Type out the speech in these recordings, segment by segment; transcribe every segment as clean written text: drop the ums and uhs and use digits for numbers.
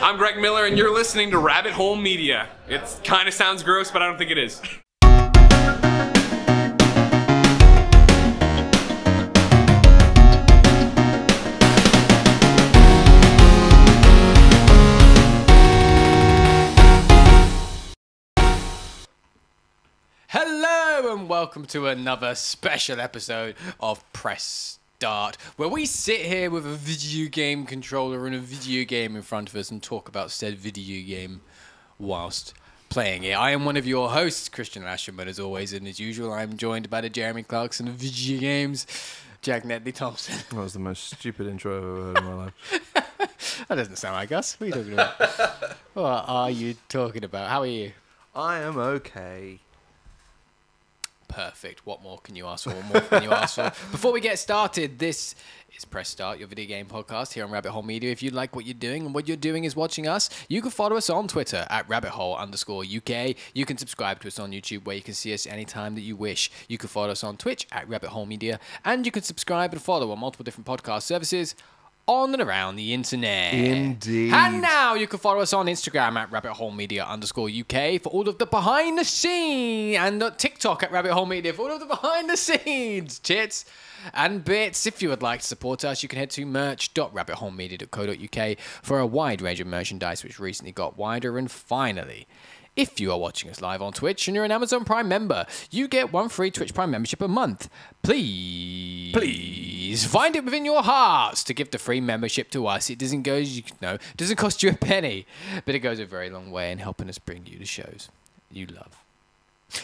I'm Greg Miller and you're listening to Rabbit Hole Media. It kind of sounds gross, but I don't think it is. Hello and welcome to another special episode of Press Start, where we sit here with a video game controller and a video game in front of us and talk about said video game whilst playing it. I am one of your hosts, Christian Ashton, but as always and as usual, I'm joined by the Jeremy Clarkson of video games, Jack Netley-Thompson. That was the most stupid intro I've ever heard in my life. That doesn't sound like us. What are you talking about? What are you talking about? How are you? I am okay. Perfect. What more can you ask for? What more can you ask for? Before we get started, this is Press Start, your video game podcast here on Rabbit Hole Media. If you like what you're doing and what you're doing is watching us, you can follow us on Twitter at @rabbithole_UK. You can subscribe to us on YouTube where you can see us anytime that you wish. You can follow us on Twitch at Rabbit Hole Media, and you can subscribe and follow on multiple different podcast services on and around the internet. Indeed. And now you can follow us on Instagram at @rabbitholemedia_UK for all of the behind the scenes, and TikTok at @rabbitholemedia for all of the behind the scenes chits and bits. If you would like to support us, you can head to merch.rabbitholemedia.co.uk for a wide range of merchandise, which recently got wider. And finally, if you are watching us live on Twitch and you're an Amazon Prime member, you get one free Twitch Prime membership a month. Please find it within your hearts to give the free membership to us. It doesn't go, you know, it doesn't cost you a penny, but it goes a very long way in helping us bring you the shows you love.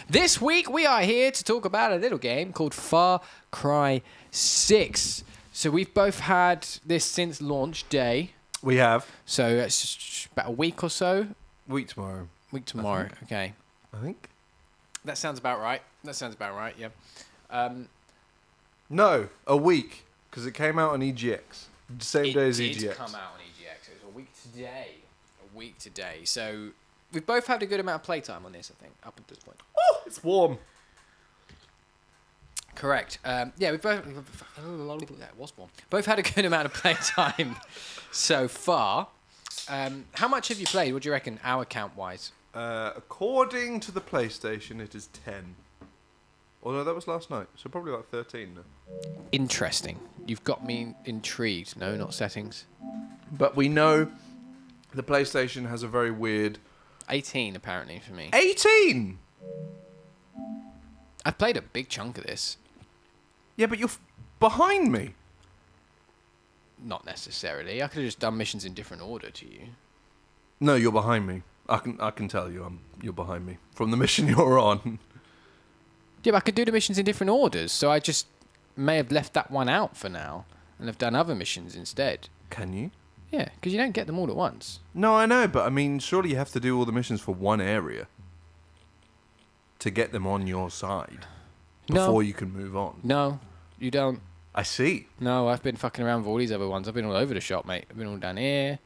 This week we are here to talk about a little game called Far Cry 6. So we've both had this since launch day. We have. So it's about a week or so. Week tomorrow. Week tomorrow, okay. I think that sounds about right. That sounds about right. Yeah. No, a week, because it came out on EGX same day as EGX. It did come out on EGX. It was a week today. A week today. So we've both had a good amount of playtime on this, I think, up until this point. Oh, it's warm. Correct. Yeah, we've both. That was warm. Both had a good amount of playtime so far. How much have you played? What do you reckon, hour count wise? According to the PlayStation, it is 10. Although that was last night, so probably like 13 now. Interesting. You've got me intrigued. No, not settings. But we know the PlayStation has a very weird... 18, apparently, for me. 18?! I've played a big chunk of this. Yeah, but you're behind me. Not necessarily. I could have just done missions in different order to you. No, you're behind me. I can tell you you're behind me from the mission you're on. Yeah, but I could do the missions in different orders, so I just may have left that one out for now and have done other missions instead. Can you? Yeah, because you don't get them all at once. No, I know, but I mean, surely you have to do all the missions for one area to get them on your side before you can move on. No, you don't. I see. No, I've been fucking around with all these other ones. I've been all over the shop, mate. I've been all down here.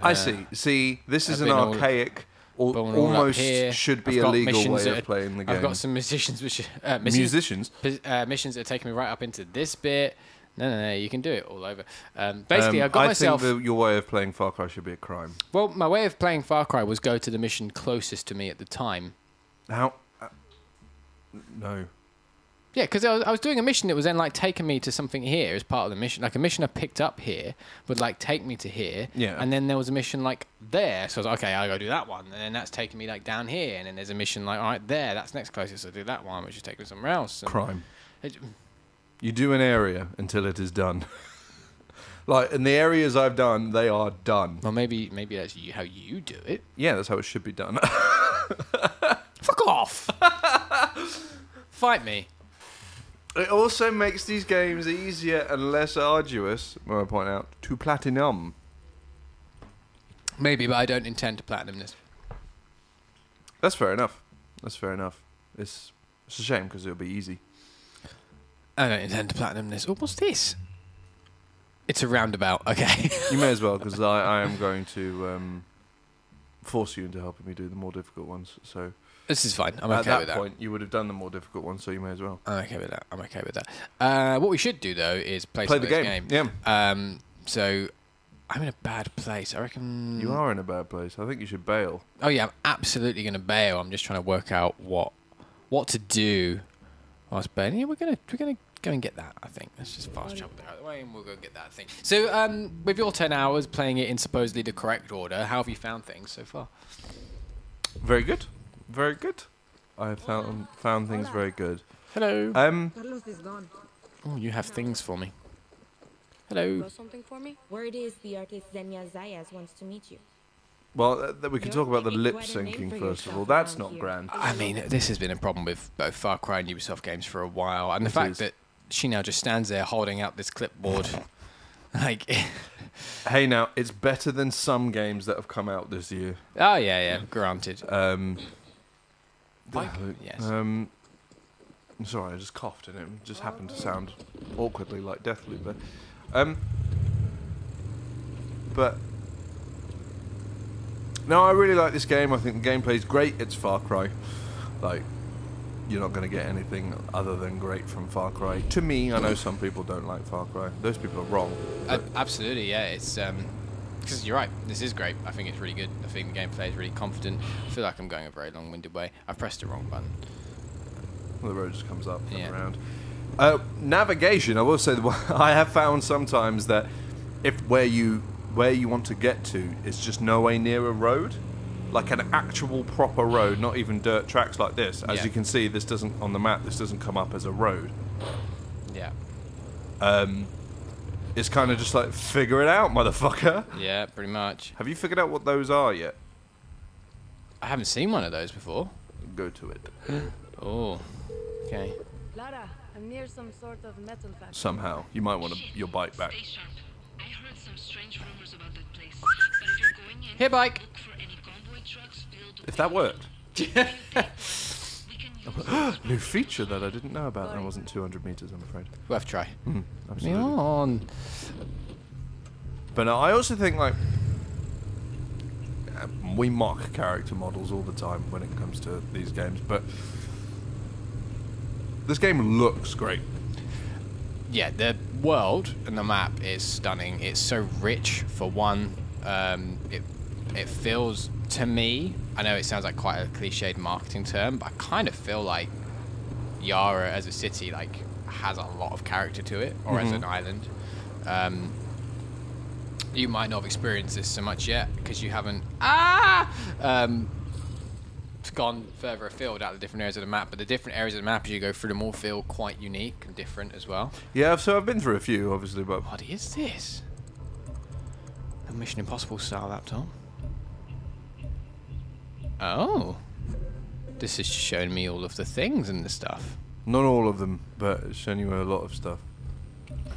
I see. See, this is an archaic, almost should be illegal way of playing the game. I've got some musicians, which missions that are taking me right up into this bit. No, you can do it all over. Basically, I've got myself... I think your way of playing Far Cry should be a crime. Well, my way of playing Far Cry was go to the mission closest to me at the time. How? No. Yeah, because I was doing a mission that was then, like, taking me to something here as part of the mission. Like, a mission I picked up here would, like, take me to here. Yeah. And then there was a mission, like, there. So I was like, okay, I'll go do that one. And then that's taking me, like, down here. And then there's a mission, like, all right, there. That's next closest. I'll do that one, which is taking me somewhere else. And crime. You do an area until it is done. Like, and the areas I've done, they are done. Well, maybe that's how you do it. Yeah, that's how it should be done. Fuck off. Fight me. It also makes these games easier and less arduous, I point out, to platinum. Maybe, but I don't intend to platinum this. That's fair enough. That's fair enough. It's a shame because it'll be easy. I don't intend to platinum this. Oh, what's this? It's a roundabout. Okay. You may as well, because I am going to force you into helping me do the more difficult ones. So. This is fine. I'm okay with that. At that point, you would have done the more difficult one, so you may as well. I'm okay with that. I'm okay with that. What we should do, though, is play the game. Yeah. So I'm in a bad place. I reckon... You are in a bad place. I think you should bail. Oh, yeah, I'm absolutely going to bail. I'm just trying to work out what to do. I was bailing. Yeah, we're going to go and get that, I think. Let's just fast travel out of the way and we'll go and get that thing. So, with your 10 hours playing it in supposedly the correct order, how have you found things so far? Very good. Very good. I have found things very good. Hello. Carlos is gone. Oh, you have things for me. Hello. You got something for me? Word is the artist Zenia Zayas wants to meet you. Well, we can talk about the lip syncing first of all. That's not grand. I mean, this has been a problem with both Far Cry and Ubisoft games for a while, and the fact that she now just stands there holding out this clipboard, like. Hey, now it's better than some games that have come out this year. Oh yeah, yeah, granted. Yes. I'm sorry, I just coughed, and it just happened to sound awkwardly like Deathloop, but. No, I really like this game. I think the gameplay's great. It's Far Cry. Like, you're not going to get anything other than great from Far Cry. To me, I know some people don't like Far Cry. Those people are wrong. Absolutely, yeah. It's because you're right. This is great. I think it's really good. I think the gameplay is really confident. I feel like I'm going a very long-winded way. I pressed the wrong button. Well, the road just comes up and around. Navigation, I will say, I have found sometimes that if where you want to get to is just no way near a road, like an actual proper road, not even dirt tracks like this. As you can see, this doesn't on the map. This doesn't come up as a road. Yeah. It's kind of just like figure it out, motherfucker. Yeah, pretty much. Have you figured out what those are yet? I haven't seen one of those before. Go to it. Oh. Okay. Lara. I'm near some sort of metal factory. Somehow. You might want your bike back. Stay sharp. I heard some strange rumors about that place. But if you're going in, look for any convoy trucks filled with if that worked. New feature that I didn't know about. That wasn't 200 meters, I'm afraid. We'll have to try. Absolutely. On. But no, I also think, like, we mock character models all the time when it comes to these games, but this game looks great. Yeah, the world and the map is stunning. It's so rich, for one. It feels, to me, I know it sounds like quite a cliched marketing term, but I kind of feel like Yara as a city like has a lot of character to it, or as an island. You might not have experienced this so much yet, because you haven't... gone further afield out of the different areas of the map, but the different areas of the map as you go through them all feel quite unique and different as well. Yeah, so I've been through a few, obviously, but... What is this? A Mission Impossible style laptop. Oh. This is showing me all of the things and the stuff. Not all of them, but it's showing you a lot of stuff.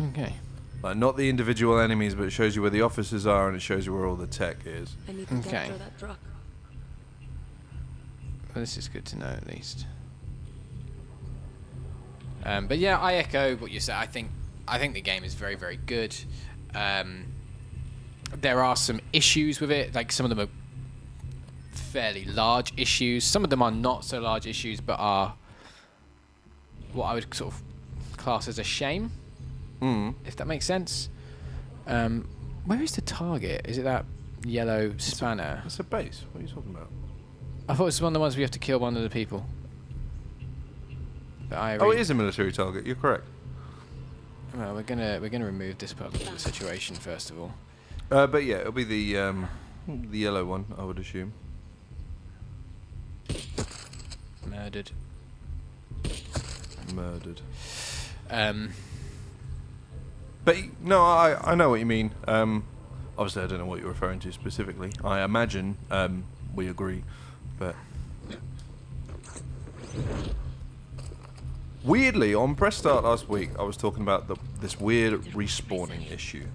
Okay. Like, not the individual enemies, but it shows you where the offices are and it shows you where all the tech is. I need to capture that truck. Well, this is good to know, at least. But yeah, I echo what you said. I think the game is very, very good. There are some issues with it. Like, some of them are fairly large issues. Some of them are not so large issues, but are what I would sort of class as a shame, if that makes sense. Where is the target? Is it that yellow spanner? It's a base. What are you talking about? I thought it was one of the ones we have to kill one of the people. But oh, it is a military target. You're correct. Well, we're gonna remove this part of the situation first of all. But yeah, it'll be the yellow one, I would assume. Murdered. Murdered. But no, I know what you mean. Obviously, I don't know what you're referring to specifically. I imagine we agree. But weirdly, on Press Start last week, I was talking about this weird respawning issue.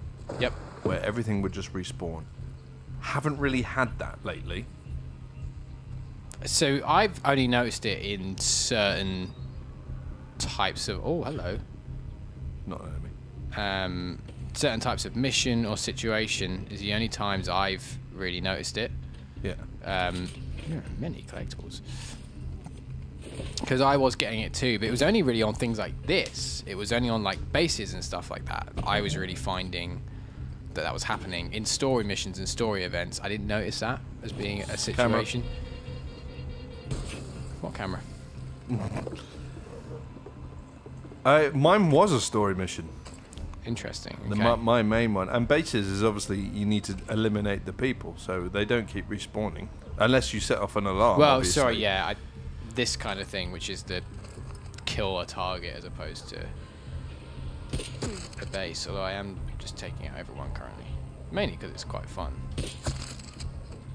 Yep. Where everything would just respawn. Haven't really had that lately. So I've only noticed it in certain types of... Oh, hello. Not an enemy. Certain types of mission or situation is the only times I've really noticed it. Yeah. There are many collectibles. Because I was getting it too, but it was only really on things like this. It was only on like bases and stuff like that I was really finding that that was happening in story missions and story events. I didn't notice that as being a situation. Camera. What camera? Mine was a story mission. Interesting. Okay. My main one. And bases is obviously you need to eliminate the people, so they don't keep respawning. Unless you set off an alarm. Well, obviously. Sorry, yeah. This kind of thing, which is the kill a target as opposed to a base. Although I am just taking it over one currently. Mainly because it's quite fun.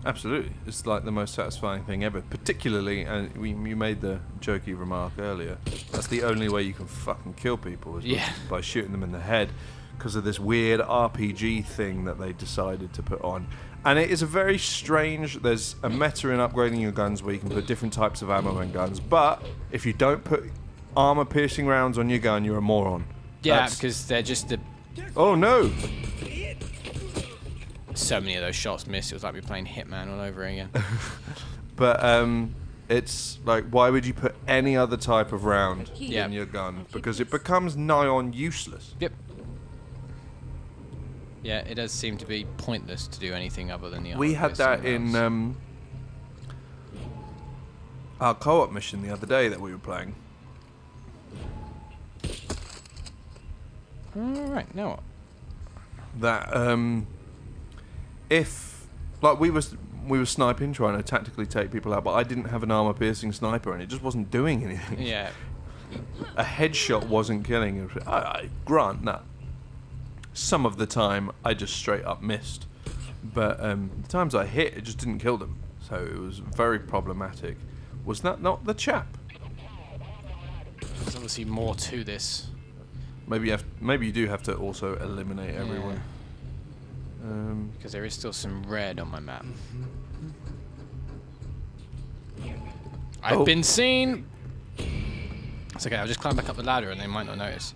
Absolutely. It's like the most satisfying thing ever. Particularly, and you made the jokey remark earlier, that's the only way you can fucking kill people is by shooting them in the head because of this weird RPG thing that they decided to put on. And it is a very strange, there's a meta in upgrading your guns where you can put different types of ammo in guns, but if you don't put armor-piercing rounds on your gun, you're a moron. Yeah, that's... because they're just the... Oh no! So many of those shots missed. It was like we were playing Hitman all over again. But it's like, why would you put any other type of round in your gun? Because it becomes nigh on useless. Yep. Yeah, it does seem to be pointless to do anything other than the. We had that in our co-op mission the other day that we were playing. All right, now what? That if like we were sniping, trying to tactically take people out, but I didn't have an armor-piercing sniper, and it just wasn't doing anything. Yeah. A headshot wasn't killing him. I grant that. Some of the time, I just straight up missed. But the times I hit, it just didn't kill them. So it was very problematic. Was that not the chap? There's obviously more to this. Maybe you have. Maybe you do have to also eliminate everyone. Because there is still some red on my map. I've been seen! It's okay, I'll just climb back up the ladder and they might not notice.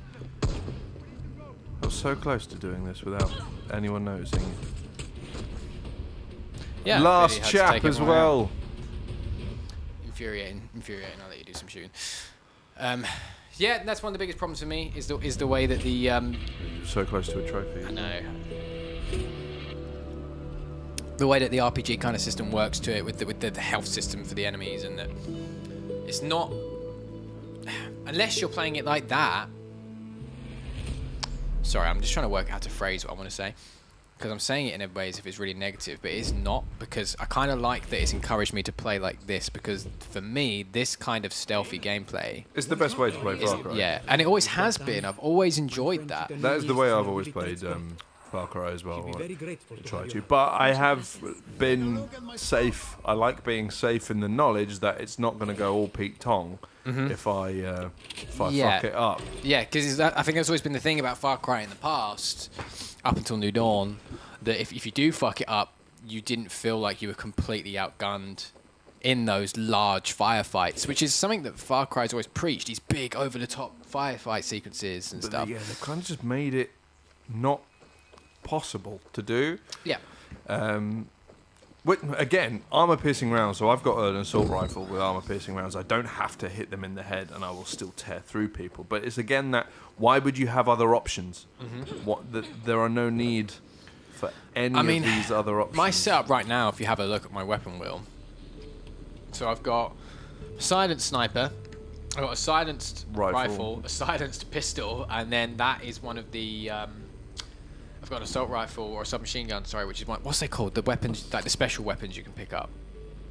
I was so close to doing this without anyone noticing it. Yeah, last chap as well! Out. Infuriating, infuriating. I'll let you do some shooting. Yeah, that's one of the biggest problems for me, is the way that the... You're so close to a trophy. I know. The way that the RPG kind of system works to it with the health system for the enemies, and that it's not, unless you're playing it like that. Sorry, I'm just trying to work out how to phrase what I want to say, because I'm saying it in a way as if it's really negative, but it's not, because I kind of like that it's encouraged me to play like this, because for me this kind of stealthy gameplay is the best way to play Far Cry. Yeah, and it always has been. I've always enjoyed that. That is the way I've always played Far Cry as well, but I have been safe. I like being safe in the knowledge that it's not going to go all Pete Tong if I fuck it up. Yeah, because I think that's always been the thing about Far Cry in the past, up until New Dawn, that if you do fuck it up, you didn't feel like you were completely outgunned in those large firefights, which is something that Far Cry's always preached, these big over-the-top firefight sequences and stuff. Yeah, they kind of just made it not... possible to do. Yeah. Again, armor-piercing rounds. So I've got an assault rifle with armor-piercing rounds. I don't have to hit them in the head, and I will still tear through people. But it's again that, why would you have other options? There are no need for any of these other options. My setup right now, if you have a look at my weapon wheel. So I've got a silenced sniper. I've got a silenced rifle, a silenced pistol, and then that is one of the. I've got an assault rifle or a submachine gun, sorry, which is one. What's they called? The weapons, like the special weapons you can pick up.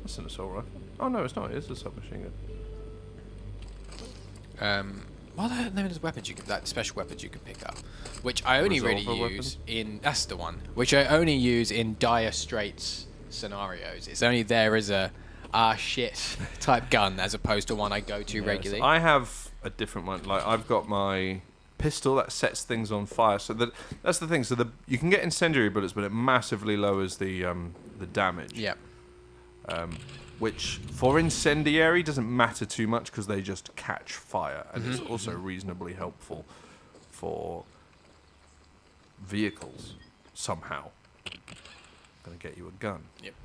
That's an assault rifle. Oh no, it's not. It's a submachine gun. What are those weapons you can, like special weapons you can pick up, which I only really use in. That's the one. Which I only use in dire straits scenarios. It's only there as a shit type gun, as opposed to one I go to regularly. I have a different one. Like I've got my. Pistol that sets things on fire. So that's the thing. So you can get incendiary bullets, but it massively lowers the damage. Yeah. Which for incendiary doesn't matter too much because they just catch fire, and it's also reasonably helpful for vehicles somehow. I'm gonna get you a gun. Yep.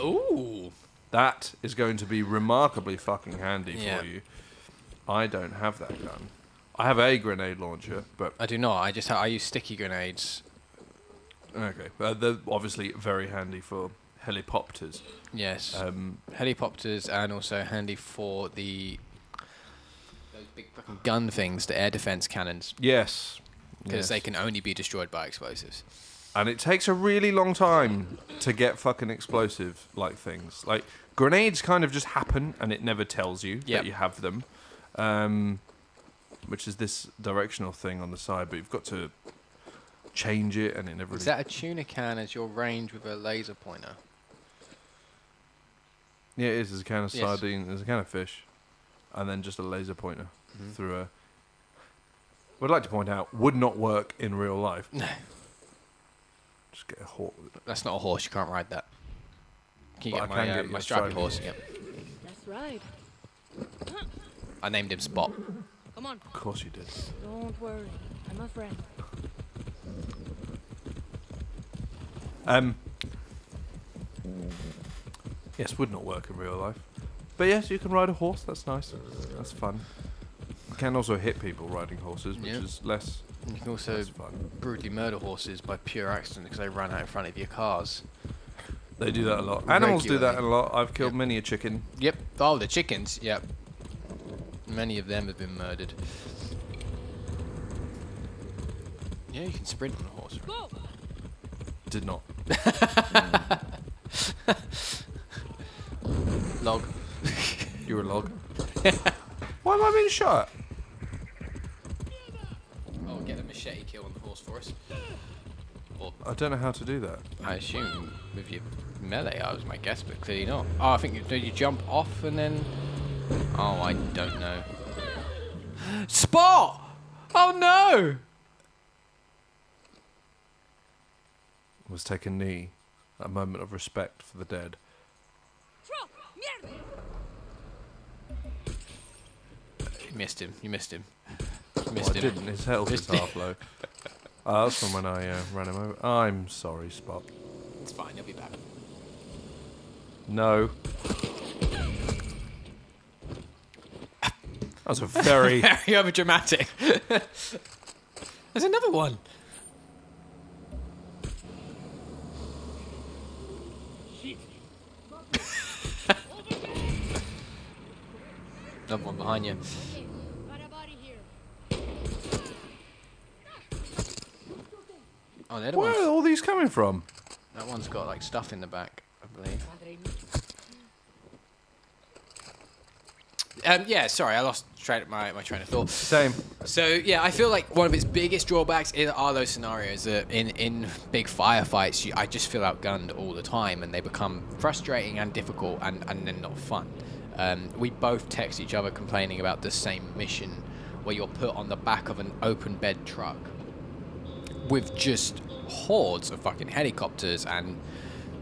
Ooh. That is going to be remarkably fucking handy for you. I don't have that gun. I have a grenade launcher, but I do not. I use sticky grenades. Okay, they're obviously very handy for helicopters. Yes, helicopters, and also handy for the those big fucking gun things, the air defense cannons. Yes, because they can only be destroyed by explosives. And it takes a really long time to get fucking explosive like things. Like grenades kind of just happen, and it never tells you that you have them. Which is this directional thing on the side, but you've got to change it, and it never. Is that a tuna can as your range with a laser pointer? Yeah, it is. There's a can of sardine, there's a can of fish, and then just a laser pointer through a. Would like to point out, would not work in real life. No. Just get a horse. That's not a horse. You can't ride that. Can you get my strappy horse? Yep. That's right. I named him Spot. Come on. Of course you did. Don't worry, I'm a friend. Yes, would not work in real life. But yes, you can ride a horse. That's nice. That's fun. You can also hit people riding horses, which is less. You can also brutally murder horses by pure accident because they ran out in front of your cars. They do that a lot. Animals do that a lot. I've killed many a chicken. Yep. Oh, the chickens. Yep. Many of them have been murdered. Yeah, you can sprint on a horse. Go. Did not. Log. You're a log. Why am I being shot? Oh, get a machete kill on the horse for us. Or I don't know how to do that. I assume with your melee, I was my guess, but clearly not. Oh, I think you jump off and then. Oh, I don't know. Spot! Oh no! Was take a knee, a moment of respect for the dead. You missed him. You missed him. You missed him. I didn't. His health is half low. That's from when I ran him over. I'm sorry, Spot. It's fine. He'll be back. No. That was a very... very over-dramatic. There's another one. Shit. Another one behind you. Oh, the other one's... Where are all these coming from? That one's got, like, stuff in the back, I believe. Yeah, sorry, I lost my train of thought. Same. So yeah, I feel like one of its biggest drawbacks are those scenarios that in big firefights, I just feel outgunned all the time, and they become frustrating and difficult, and then not fun. We both text each other complaining about the same mission, where you're put on the back of an open bed truck with just hordes of fucking helicopters and.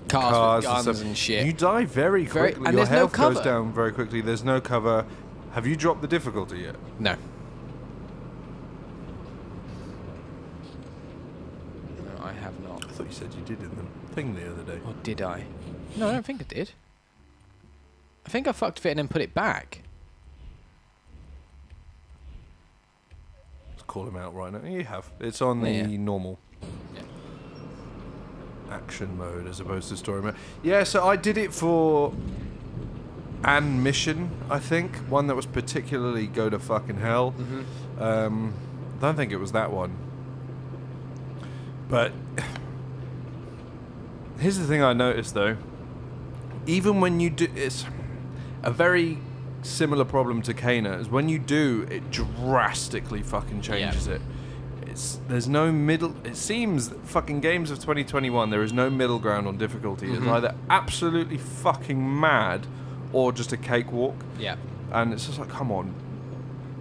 Cars with guns and shit. You die very quickly. And your health goes down very quickly. There's no cover. Have you dropped the difficulty yet? No. No, I have not. I thought you said you did in the thing the other day. Or did I? No, I don't think I did. I think I fucked fit and then put it back. Let's call him out right now. You have. It's on the normal. Yeah. Action mode as opposed to story mode. Yeah, so I did it for an mission, I think. One that was particularly go to fucking hell. I don't think it was that one. But here's the thing I noticed though. Even when you do... It's a very similar problem to Kena. Is when you do, it drastically fucking changes it. There's no middle. It seems fucking games of 2021. There is no middle ground on difficulty. It's either absolutely fucking mad, or just a cakewalk. Yeah. And it's just like, come on.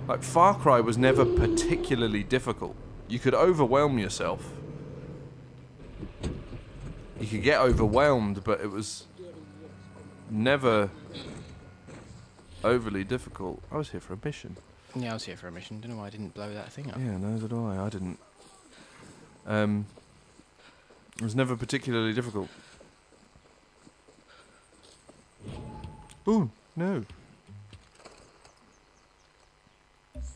Like Far Cry was never particularly difficult. You could overwhelm yourself. You could get overwhelmed, but it was never overly difficult. I was here for a mission. Yeah, I was here for a mission. Don't know why I didn't blow that thing up. Yeah, neither did I. I didn't. It was never particularly difficult. Ooh, no.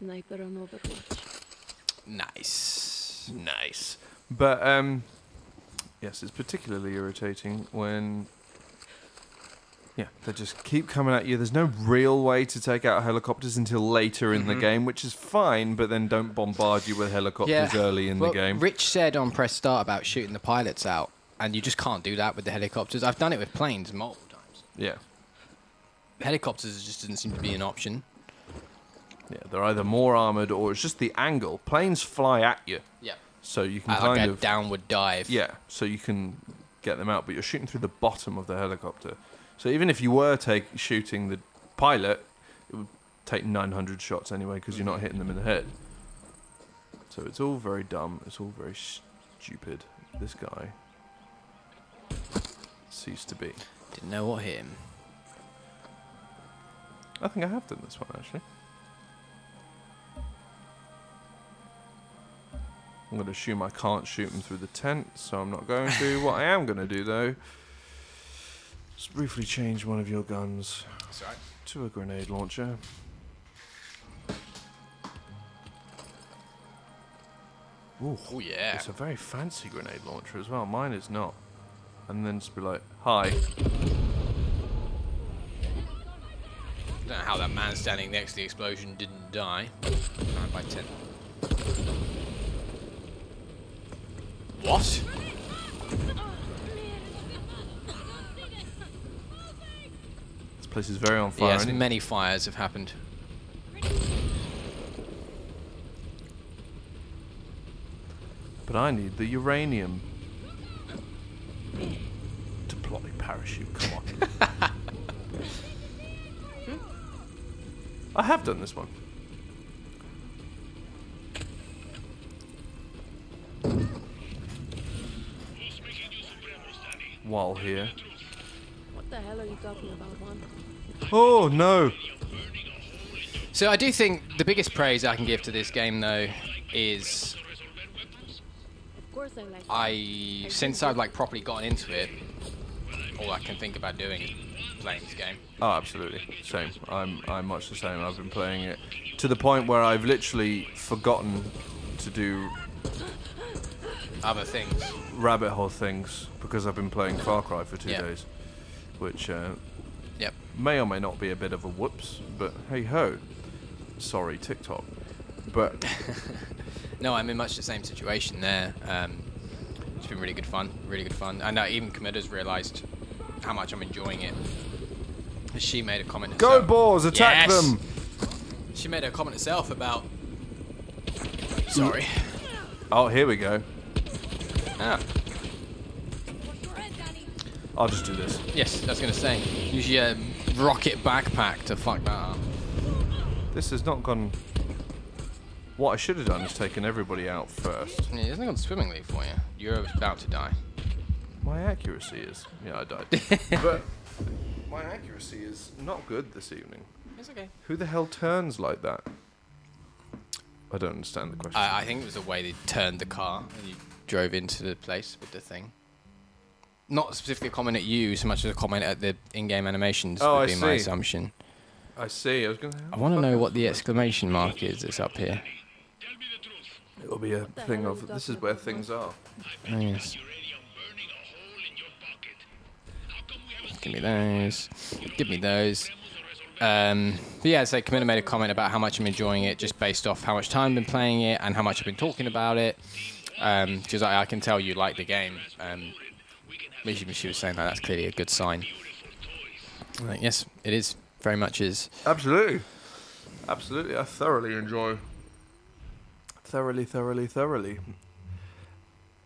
sniper on Overwatch. Nice, nice. But yes, it's particularly irritating when they just keep coming at you. There's no real way to take out helicopters until later in the game, which is fine, but then don't bombard you with helicopters early in the game. Rich said on Press Start about shooting the pilots out, and you just can't do that with the helicopters. I've done it with planes multiple times. Yeah. Helicopters just didn't seem to be an option. Yeah, they're either more armoured or it's just the angle. Planes fly at you. Yeah. So you can kind of... a downward dive. Yeah, so you can get them out, but you're shooting through the bottom of the helicopter. So even if you were shooting the pilot, it would take 900 shots anyway because you're not hitting them in the head. So it's all very dumb. It's all very stupid. This guy ceased to be. Didn't know what hit him. I think I have done this one, actually. I'm going to assume I can't shoot him through the tent, so I'm not going to. What I am going to do, though... Just briefly change one of your guns to a grenade launcher. Ooh, oh yeah! It's a very fancy grenade launcher as well. Mine is not. And then just be like, "Hi." I don't know how that man standing next to the explosion didn't die. 9 by 10. What? Place is very on fire. Yes, many fires have happened. But I need the uranium. Deploy parachute, come on. I have done this one. While here. What the hell are you talking about, man? Oh no! So I do think the biggest praise I can give to this game, though, is since I've like properly gotten into it, all I can think about doing is playing this game. Oh, absolutely. Same. I'm much the same. I've been playing it to the point where I've literally forgotten to do other things, rabbit hole things, because I've been playing Far Cry for 2 days. Which may or may not be a bit of a whoops, but hey ho. Sorry, TikTok. But no, I'm in much the same situation there. It's been really good fun, And even Commander's realised how much I'm enjoying it. She made a comment. Herself. Go Boars, attack them! She made a comment herself about. Sorry. Oh, here we go. Ah. I'll just do this. Yes, I was going to say. Use your rocket backpack to fuck that up. This has not gone... What I should have done is taken everybody out first. Yeah, it hasn't gone swimmingly for you. You're about to die. My accuracy is... Yeah, I died. But my accuracy is not good this evening. It's okay. Who the hell turns like that? I don't understand the question. I think it was the way they turned the car and you drove into the place with the thing. Not specifically a comment at you so much as a comment at the in-game animations would be my assumption. I see. I was going to. I want to know what the exclamation mark is that's up here. It will be a thing of this is where things are. Oh, yes. Give me those. Give me those. But yeah, so Camilla made a comment about how much I'm enjoying it, just based off how much time I've been playing it and how much I've been talking about it. She's like, I can tell you like the game. She was saying that that's clearly a good sign. Like, yes, it is. Very much is. Absolutely. Absolutely. I thoroughly enjoy. Thoroughly.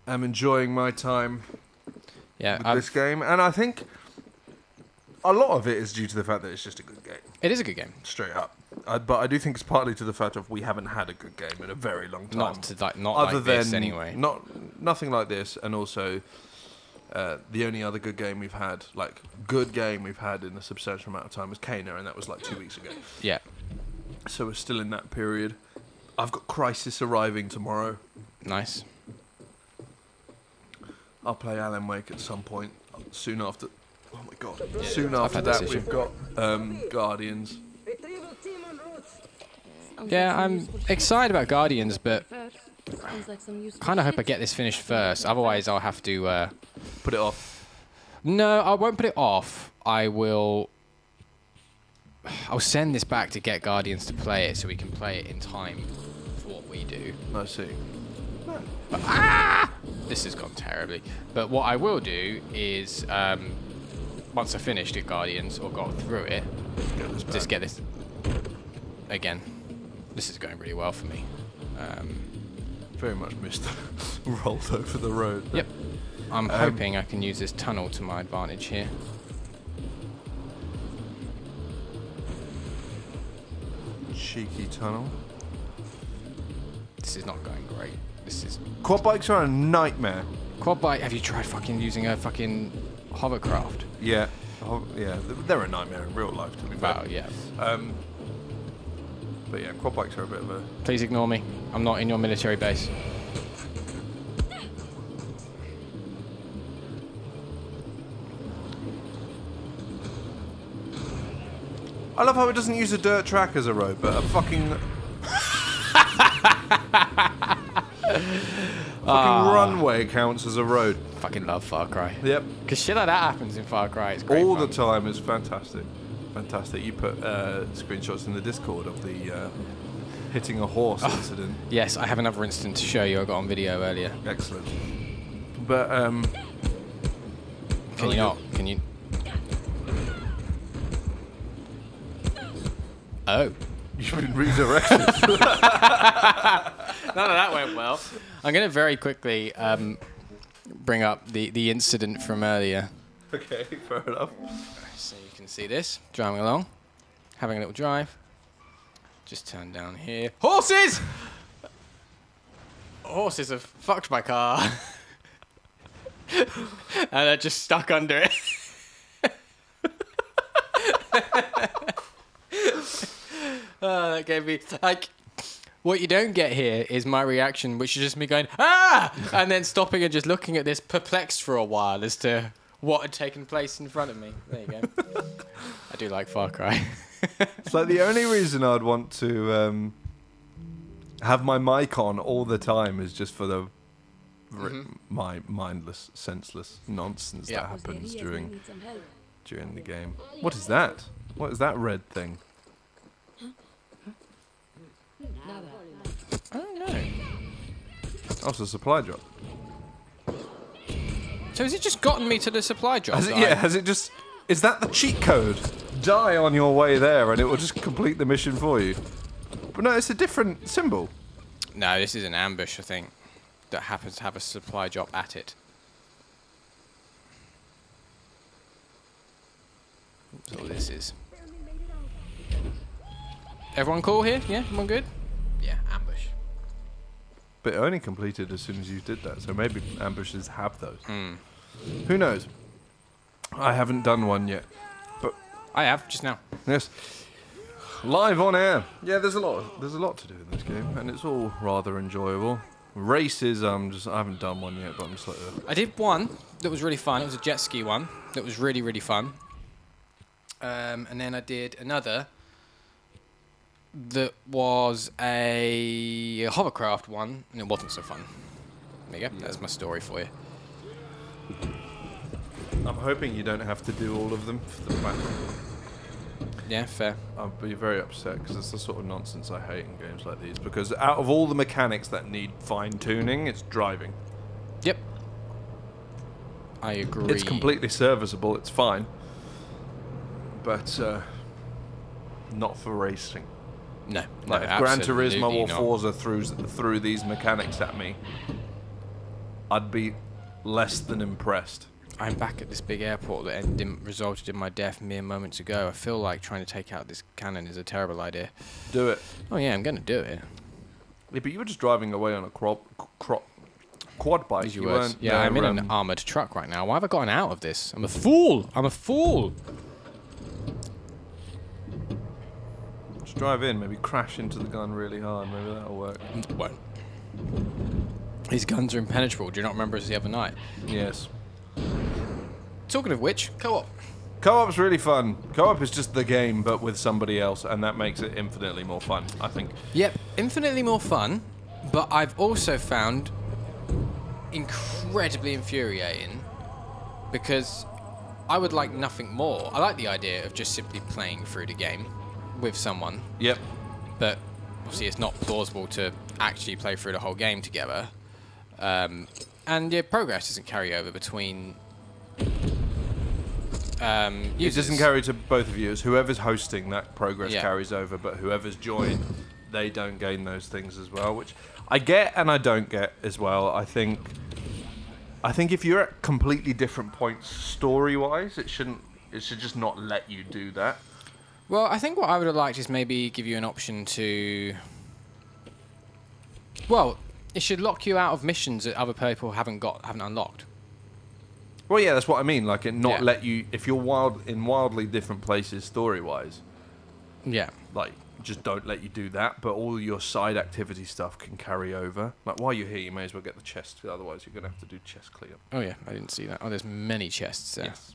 I'm enjoying my time with this game. And I think a lot of it is due to the fact that it's just a good game. It is a good game. Straight up. But I do think it's partly to the fact of we haven't had a good game in a very long time. Nothing like this. And also... the only other good game we've had, in a substantial amount of time was Kena, and that was like 2 weeks ago. Yeah. So we're still in that period. I've got Crysis arriving tomorrow. Nice. I'll play Alan Wake at some point soon after. Oh my god! Yeah. Soon after that, we've got Guardians. Yeah, I'm excited about Guardians, but kind of hope I get this finished first. Otherwise, I'll have to put it off. No, I won't put it off. I will. I'll send this back to get Guardians to play it, so we can play it in time for what we do. I see. But, ah! This has gone terribly. But what I will do is, once I finished it, Guardians, or got through it, just get this again. This is going really well for me. Very much missed the roll over the road. Yep. I'm hoping I can use this tunnel to my advantage here. Cheeky tunnel. This is not going great. This is... Quad bikes are a nightmare. Quad bike... Have you tried fucking using a fucking hovercraft? Yeah. Yeah. They're a nightmare in real life, to be fair. Oh, yeah. But yeah, quad bikes are a bit of a... Please ignore me. I'm not in your military base. I love how it doesn't use a dirt track as a road, but a fucking... fucking runway counts as a road. Fucking love Far Cry. Yep. Because shit like that happens in Far Cry. It's great all fun. The time. It's fantastic. Fantastic. You put screenshots in the Discord of the hitting a horse incident. Yes, I have another incident to show you. I got on video earlier. Excellent. But can you not? Can you? Oh. You've been redirected. None of that went well. I'm going to very quickly bring up the incident from earlier. Okay, fair enough. So you can see this. Driving along. Having a little drive. Just turn down here. Horses! Horses have fucked my car. And they're just stuck under it. Oh, that gave me, like, what you don't get here is my reaction, which is just me going, ah, and then stopping and just looking at this perplexed for a while as to what had taken place in front of me. There you go. I do like Far Cry. It's like the only reason I'd want to have my mic on all the time is just for the my mindless, senseless nonsense that happens during the game. What is that? What is that red thing? I don't know. Oh, it's a supply drop. So has it just gotten me to the supply drop? Yeah, has it just... Is that the cheat code? Die on your way there and it will just complete the mission for you. But no, it's a different symbol. No, this is an ambush, I think, that happens to have a supply drop at it. That's all this is. Everyone cool here? Yeah? Everyone good? Yeah, ambush. But it only completed as soon as you did that, so maybe ambushes have those. Mm. Who knows? I haven't done one yet. But I have, just now. Yes. Live on air. Yeah, there's a lot to do in this game, and it's all rather enjoyable. Races, I haven't done one yet, but I'm just like... I did one that was really fun. It was a jet ski one that was really, really fun. And then I did another... That was a hovercraft one, and it wasn't so fun. There you go. Yeah. That's my story for you. I'm hoping you don't have to do all of them for the background. Yeah, fair. I'll be very upset, because it's the sort of nonsense I hate in games like these, because out of all the mechanics that need fine-tuning, it's driving. Yep. I agree. It's completely serviceable, it's fine. But, not for racing. No, like no, if Gran Turismo or Forza threw these mechanics at me, I'd be less than impressed. I'm back at this big airport that resulted in my death mere moments ago. I feel like trying to take out this cannon is a terrible idea. Do it. Oh yeah, I'm going to do it. Yeah, but you were just driving away on a quad bike. You weren't, yeah, no, I'm in an armoured truck right now. Why have I gotten out of this? I'm a fool. I'm a fool. Drive in, maybe crash into the gun really hard, maybe that'll work. It won't. These guns are impenetrable. Do you not remember us the other night? Yes. Talking of which, co-op. Co-op's really fun. Co-op is just the game, but with somebody else, and that makes it infinitely more fun, I think. Yep, infinitely more fun, but I've also found incredibly infuriating because I would like nothing more. I like the idea of just simply playing through the game with someone. Yep. But obviously it's not plausible to actually play through the whole game together. And your progress doesn't carry over between... users. It doesn't carry to both of you. It's whoever's hosting that progress carries over, but whoever's joined, they don't gain those things as well, which I get and I don't get as well. I think if you're at completely different points story-wise, it should just not let you do that. Well, I think what I would have liked is maybe give you an option to... Well, it should lock you out of missions that other people haven't unlocked. Well, yeah, that's what I mean. Like, it not let you... If you're in wildly different places story-wise... Yeah. Like, just don't let you do that. But all your side activity stuff can carry over. Like, while you're here, you may as well get the chest. Otherwise, you're going to have to do chest cleanup. Oh, yeah. I didn't see that. Oh, there's many chests there. Yes.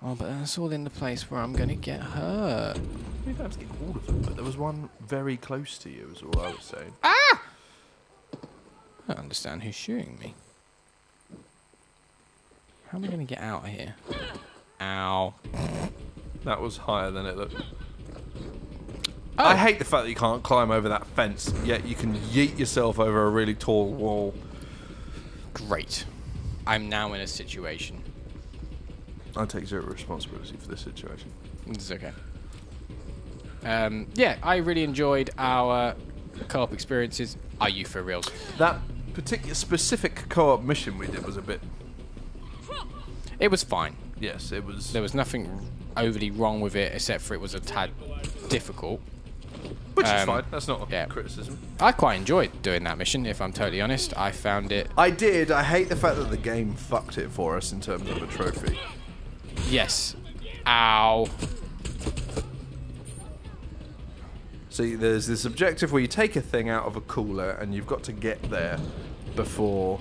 Oh, but that's all in the place where I'm going to get hurt. You don't have to get all of them, but there was one very close to you, is all I was saying. Ah! I don't understand who's shooting me. How am I going to get out of here? Ow. That was higher than it looked. Oh. I hate the fact that you can't climb over that fence, yet you can yeet yourself over a really tall wall. Great. I'm now in a situation. I take zero responsibility for this situation. It's okay. Yeah, I really enjoyed our co-op experiences. Are you for reals? That particular specific co-op mission we did was a bit... It was fine. Yes, it was... There was nothing overly wrong with it, except for it was a tad difficult. Which is fine. That's not a criticism. I quite enjoyed doing that mission, if I'm totally honest. I found it... I did. I hate the fact that the game fucked it for us in terms of a trophy. Yes. Ow. See, there's this objective where you take a thing out of a cooler, and you've got to get there before...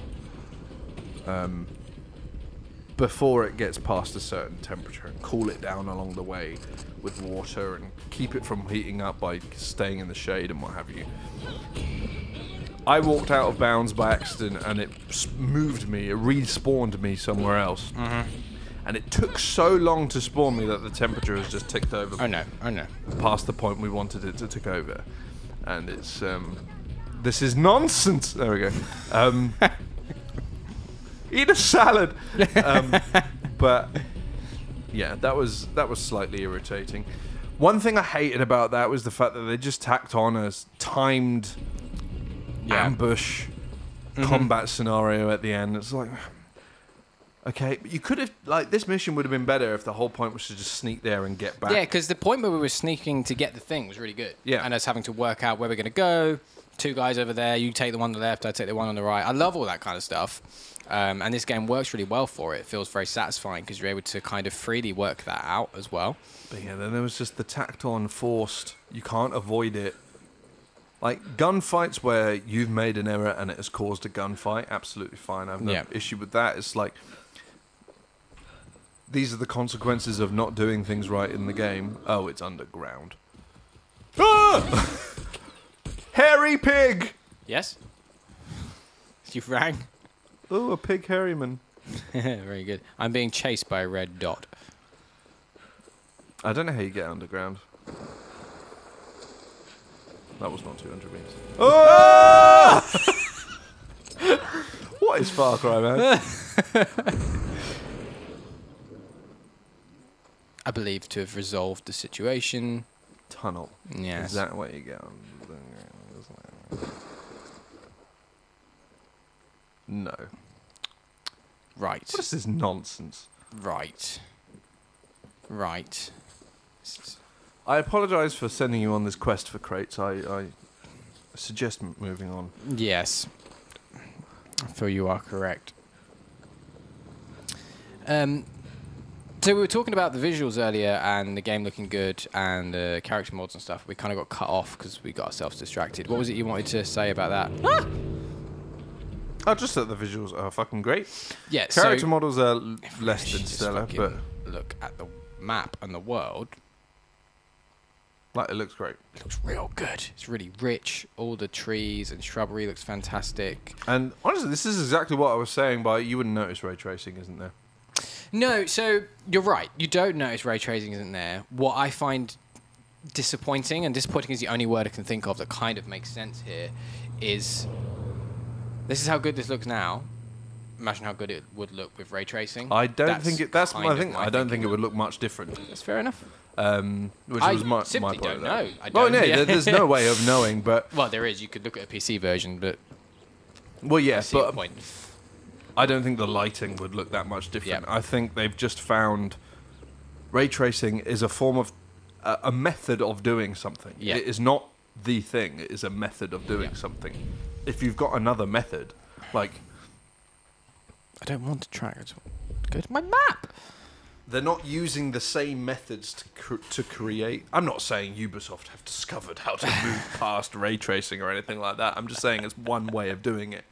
before it gets past a certain temperature, and cool it down along the way with water and keep it from heating up by staying in the shade and what have you. I walked out of bounds by accident and it moved me, it respawned me somewhere else. Mm-hmm. And it took so long to spawn me that the temperature has just ticked over. I know. Past the point we wanted it to tick over. And it's, this is nonsense! There we go. Eat a salad. But yeah, that was slightly irritating. One thing I hated about that was the fact that they just tacked on a timed ambush combat scenario at the end. It's like, okay, you could have, like, this mission would have been better if the whole point was to just sneak there and get back. Yeah, because the point where we were sneaking to get the thing was really good. Yeah, and us having to work out where we're going to go. Two guys over there, you take the one on the left, I take the one on the right. I love all that kind of stuff. And this game works really well for it. It feels very satisfying because you're able to kind of freely work that out as well. But yeah, then there was just the tacked-on forced, you can't avoid it. Like, gunfights where you've made an error and it has caused a gunfight, absolutely fine. I have no issue with that. It's like, these are the consequences of not doing things right in the game. Oh, it's underground. Ah! Hairy pig! Yes? You rang? Oh, a pig hairyman. Very good. I'm being chased by a red dot. I don't know how you get underground. That was not 200 meters. Oh! What is Far Cry, man? I believe to have resolved the situation. Tunnel. Yes. Is that where you get underground? No. Right. What is this nonsense? Right. Right. I apologise for sending you on this quest for crates. I suggest moving on. Yes. I feel you are correct. So we were talking about the visuals earlier and the game looking good and the character mods and stuff. We kind of got cut off because we got ourselves distracted. What was it you wanted to say about that? Ah! Oh, just that the visuals are fucking great. Yeah, character models are less than stellar, but look at the map and the world. Like, it looks great. It looks real good. It's really rich. All the trees and shrubbery looks fantastic. And honestly, this is exactly what I was saying, but you wouldn't notice ray tracing isn't there. No, so you're right. You don't notice ray tracing isn't there. What I find disappointing, and disappointing is the only word I can think of that kind of makes sense here, is this is how good this looks now. Imagine how good it would look with ray tracing. I don't think it would look much different. That's fair enough. Which was my point. I simply don't know. Well, no, there's no way of knowing. But well, there is. You could look at a PC version, but well, yeah, but I don't think the lighting would look that much different. Yeah. I think they've just found ray tracing is a form of a method of doing something. Yeah. It is not the thing. It is a method of doing something. If you've got another method, like I don't want to track at all. Go to my map. They're not using the same methods to create. I'm not saying Ubisoft have discovered how to move past ray tracing or anything like that. I'm just saying it's one way of doing it.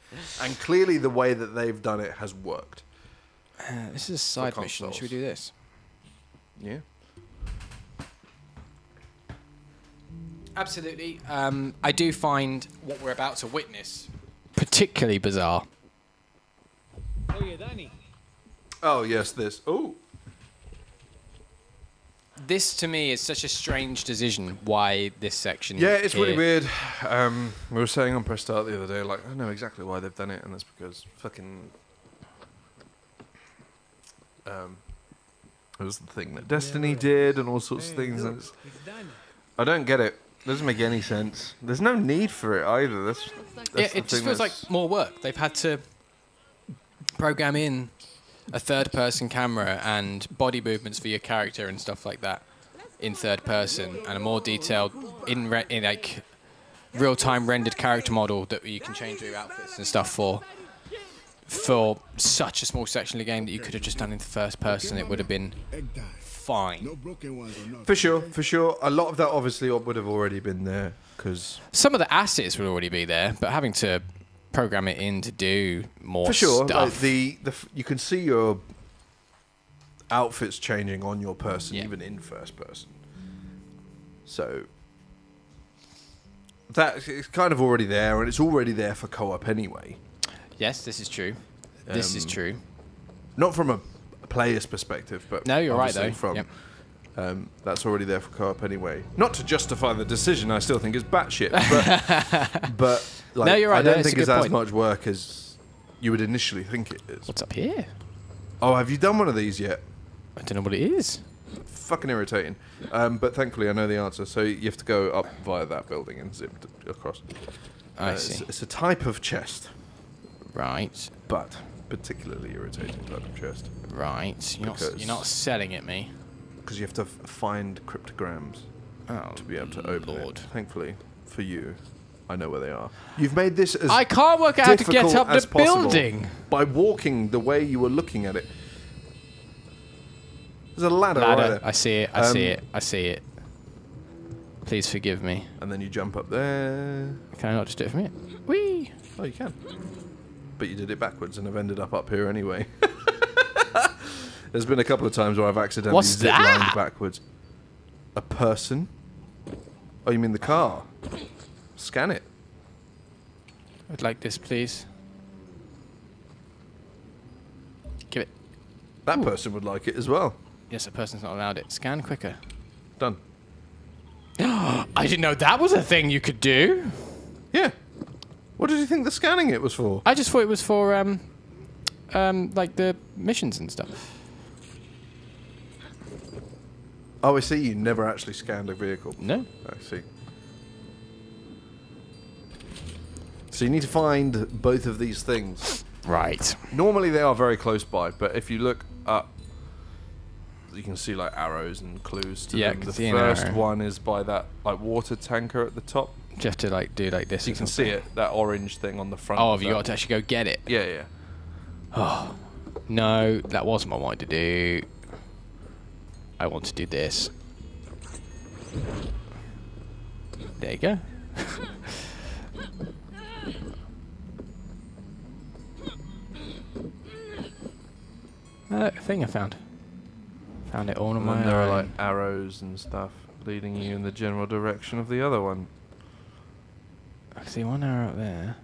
And clearly the way that they've done it has worked. This is a side mission. Should we do this? Yeah. Absolutely. I do find what we're about to witness particularly bizarre. Oh, yeah, Danny. Oh, yes, this. Oh. This to me is such a strange decision. Why this section? Yeah, it's really weird. We were saying on Press Start the other day, like I know exactly why they've done it, and that's because fucking it was the thing that Destiny did, and all sorts of things. And I don't get it. It doesn't make any sense. There's no need for it either. That's it just feels like more work. They've had to program in a third-person camera and body movements for your character and stuff like that in third person, and a more detailed in like real-time rendered character model that you can change your outfits and stuff for such a small section of the game that you could have just done in the first person. It would have been fine. For sure. A lot of that obviously would have already been there because some of the assets would already be there, but having to program it in to do more stuff. Like the you can see your outfits changing on your person, even in first person. So that it's kind of already there, and it's already there for co-op anyway. Yes, this is true. This is true. Not from a player's perspective, but no, you're right though. From that's already there for co-op anyway. Not to justify the decision, I still think it's batshit, but like, no, you're right. I don't think it's as much work as you would initially think it is. What's up here? Oh, have you done one of these yet? I don't know what it is. Fucking irritating. But thankfully, I know the answer. So you have to go up via that building and zip across. I see. It's a type of chest. Right. But particularly irritating type of chest. Right. You're not selling it me. Because you have to find cryptograms to be able to open it. Thankfully, for you. I know where they are. You've made this as I can't work out how to get up the building by walking the way you were looking at it. There's a ladder right there. I see it. I see it. Please forgive me. And then you jump up there. Can I not just do it for me? Whee! Oh, you can. But you did it backwards and have ended up here anyway. There's been a couple of times where I've accidentally zip-lined backwards. A person? Oh, you mean the car? Scan it. I'd like this, please. Give it. That person would like it as well. Yes, a person's not allowed it. Scan quicker. Done. I didn't know that was a thing you could do. Yeah. What did you think the scanning it was for? I just thought it was for, like the missions and stuff. Oh, I see. You never actually scanned a vehicle. No. I see. So you need to find both of these things. Right. Normally they are very close by, but if you look up, you can see like arrows and clues to them. The first one is by that like water tanker at the top. You have to like do like this. You can see it, that orange thing on the front. Oh, have you got to actually go get it? Yeah, yeah. Oh, no, that wasn't what I wanted to do. I want to do this. There you go. Thing I found. Found it all on my own. There are like arrows and stuff leading you in the general direction of the other one. I see one arrow up there.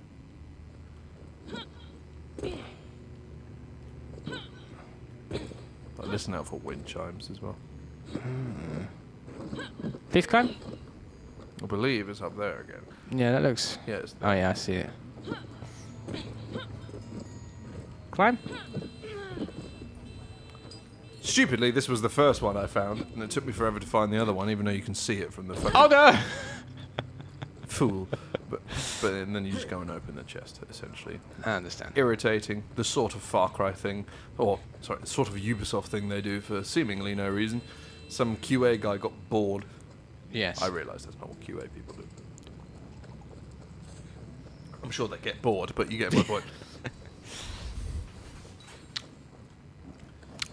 But listen out for wind chimes as well. Thief climb? I believe it's up there again. Yeah, that looks... Yeah, it's there. Oh yeah, I see it. Climb? Stupidly, this was the first one I found, and it took me forever to find the other one, even though you can see it from the phone. Oh no! Fool. But and then you just go and open the chest, essentially. I understand. Irritating. The sort of Far Cry thing, or, sorry, the sort of Ubisoft thing they do for seemingly no reason. Some QA guy got bored. Yes. I realise that's not what QA people do. I'm sure they get bored, but you get my point.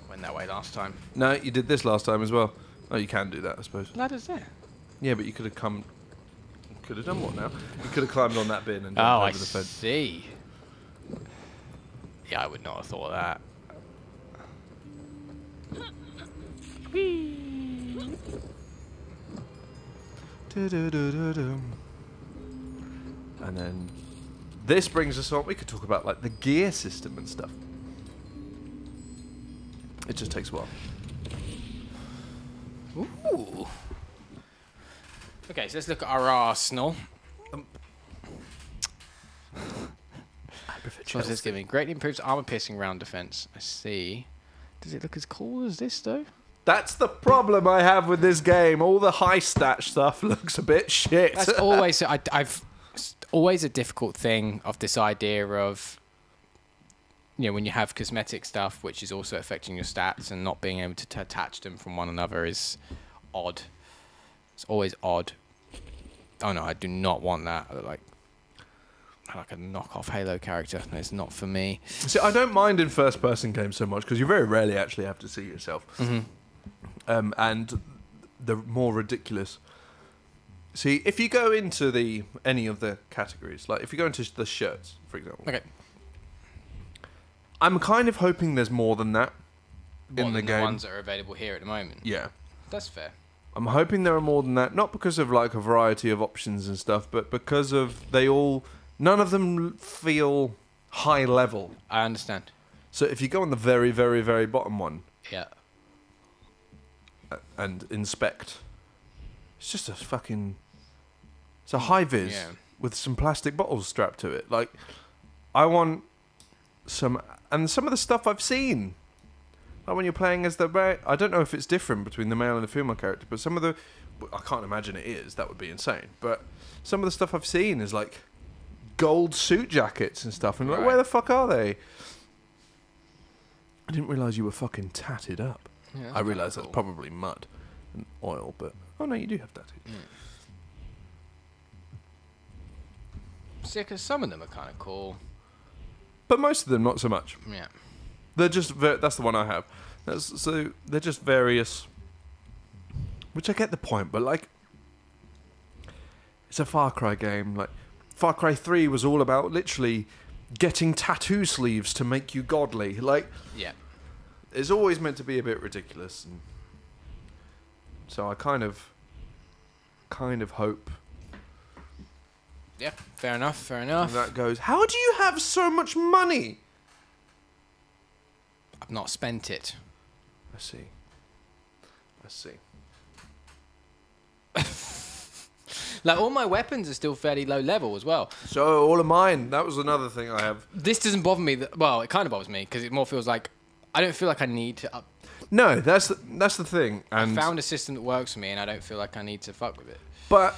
Went that way last time. No, you did this last time as well. Oh, you can do that, I suppose. Ladder's there. Yeah, but you could have come... Could have done what now? You could have climbed on that bin and jumped over the fence. Oh, I see. Yeah, I would not have thought of that. Whee! And then this brings us on. We could talk about like the gear system and stuff. It just takes a while. Ooh. Okay, so let's look at our arsenal. I prefer Chelsea. Giving greatly improves armor-piercing round defense. I see. Does it look as cool as this though? That's the problem I have with this game. All the high stat stuff looks a bit shit. That's always always a difficult thing of this idea of, you know, when you have cosmetic stuff which is also affecting your stats and not being able to attach them from one another is odd. It's always odd. Oh no, I do not want that. Like a knockoff Halo character. No, it's not for me. See, I don't mind in first-person games so much because you very rarely actually have to see yourself. Mm-hmm. And the more ridiculous. See, if you go into the any of the categories, like if you go into the shirts, for example. Okay. I'm kind of hoping there's more than that in the game. The ones that are available here at the moment. Yeah. That's fair. I'm hoping there are more than that, not because of like a variety of options and stuff, but because of they all. None of them feel high level. I understand. So if you go on the very, very, very bottom one. Yeah. And inspect. It's just a fucking... It's a high-vis with some plastic bottles strapped to it. Like, I want some... And some of the stuff I've seen. Like when you're playing as the... I don't know if it's different between the male and the female character, but some of the... I can't imagine it is. That would be insane. But some of the stuff I've seen is like gold suit jackets and stuff. And like, where the fuck are they? I didn't realise you were fucking tatted up. Yeah, I realise that's probably mud and oil, but... Oh, no, you do have tattoos. Mm. See, because some of them are kind of cool. But most of them, not so much. Yeah. They're just... That's the one I have. So, they're just various... Which I get the point, but, like... It's a Far Cry game. Like, Far Cry 3 was all about, literally, getting tattoo sleeves to make you godly. Like... Yeah. It's always meant to be a bit ridiculous, and so I kind of hope. Yeah, fair enough, fair enough. And that goes. How do you have so much money? I've not spent it. I see. I see. Like all my weapons are still fairly low level as well. So all of mine. That was another thing I have. This doesn't bother me. Well, it kind of bothers me because it more feels like. I don't feel like I need to up... No, that's the thing. And I found a system that works for me, and I don't feel like I need to fuck with it. But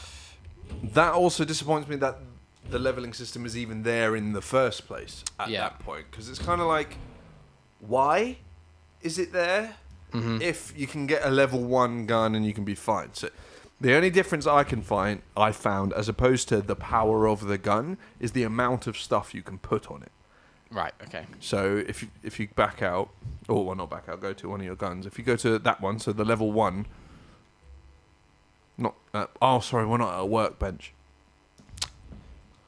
that also disappoints me that the leveling system is even there in the first place at that point. Because it's kind of like, why is it there if you can get a level 1 gun and you can be fine? So the only difference I found, as opposed to the power of the gun, is the amount of stuff you can put on it. Right, okay. So if you back out, or well, not back out, go to one of your guns. If you go to that one, so the level 1, not, oh, sorry, we're not at a workbench.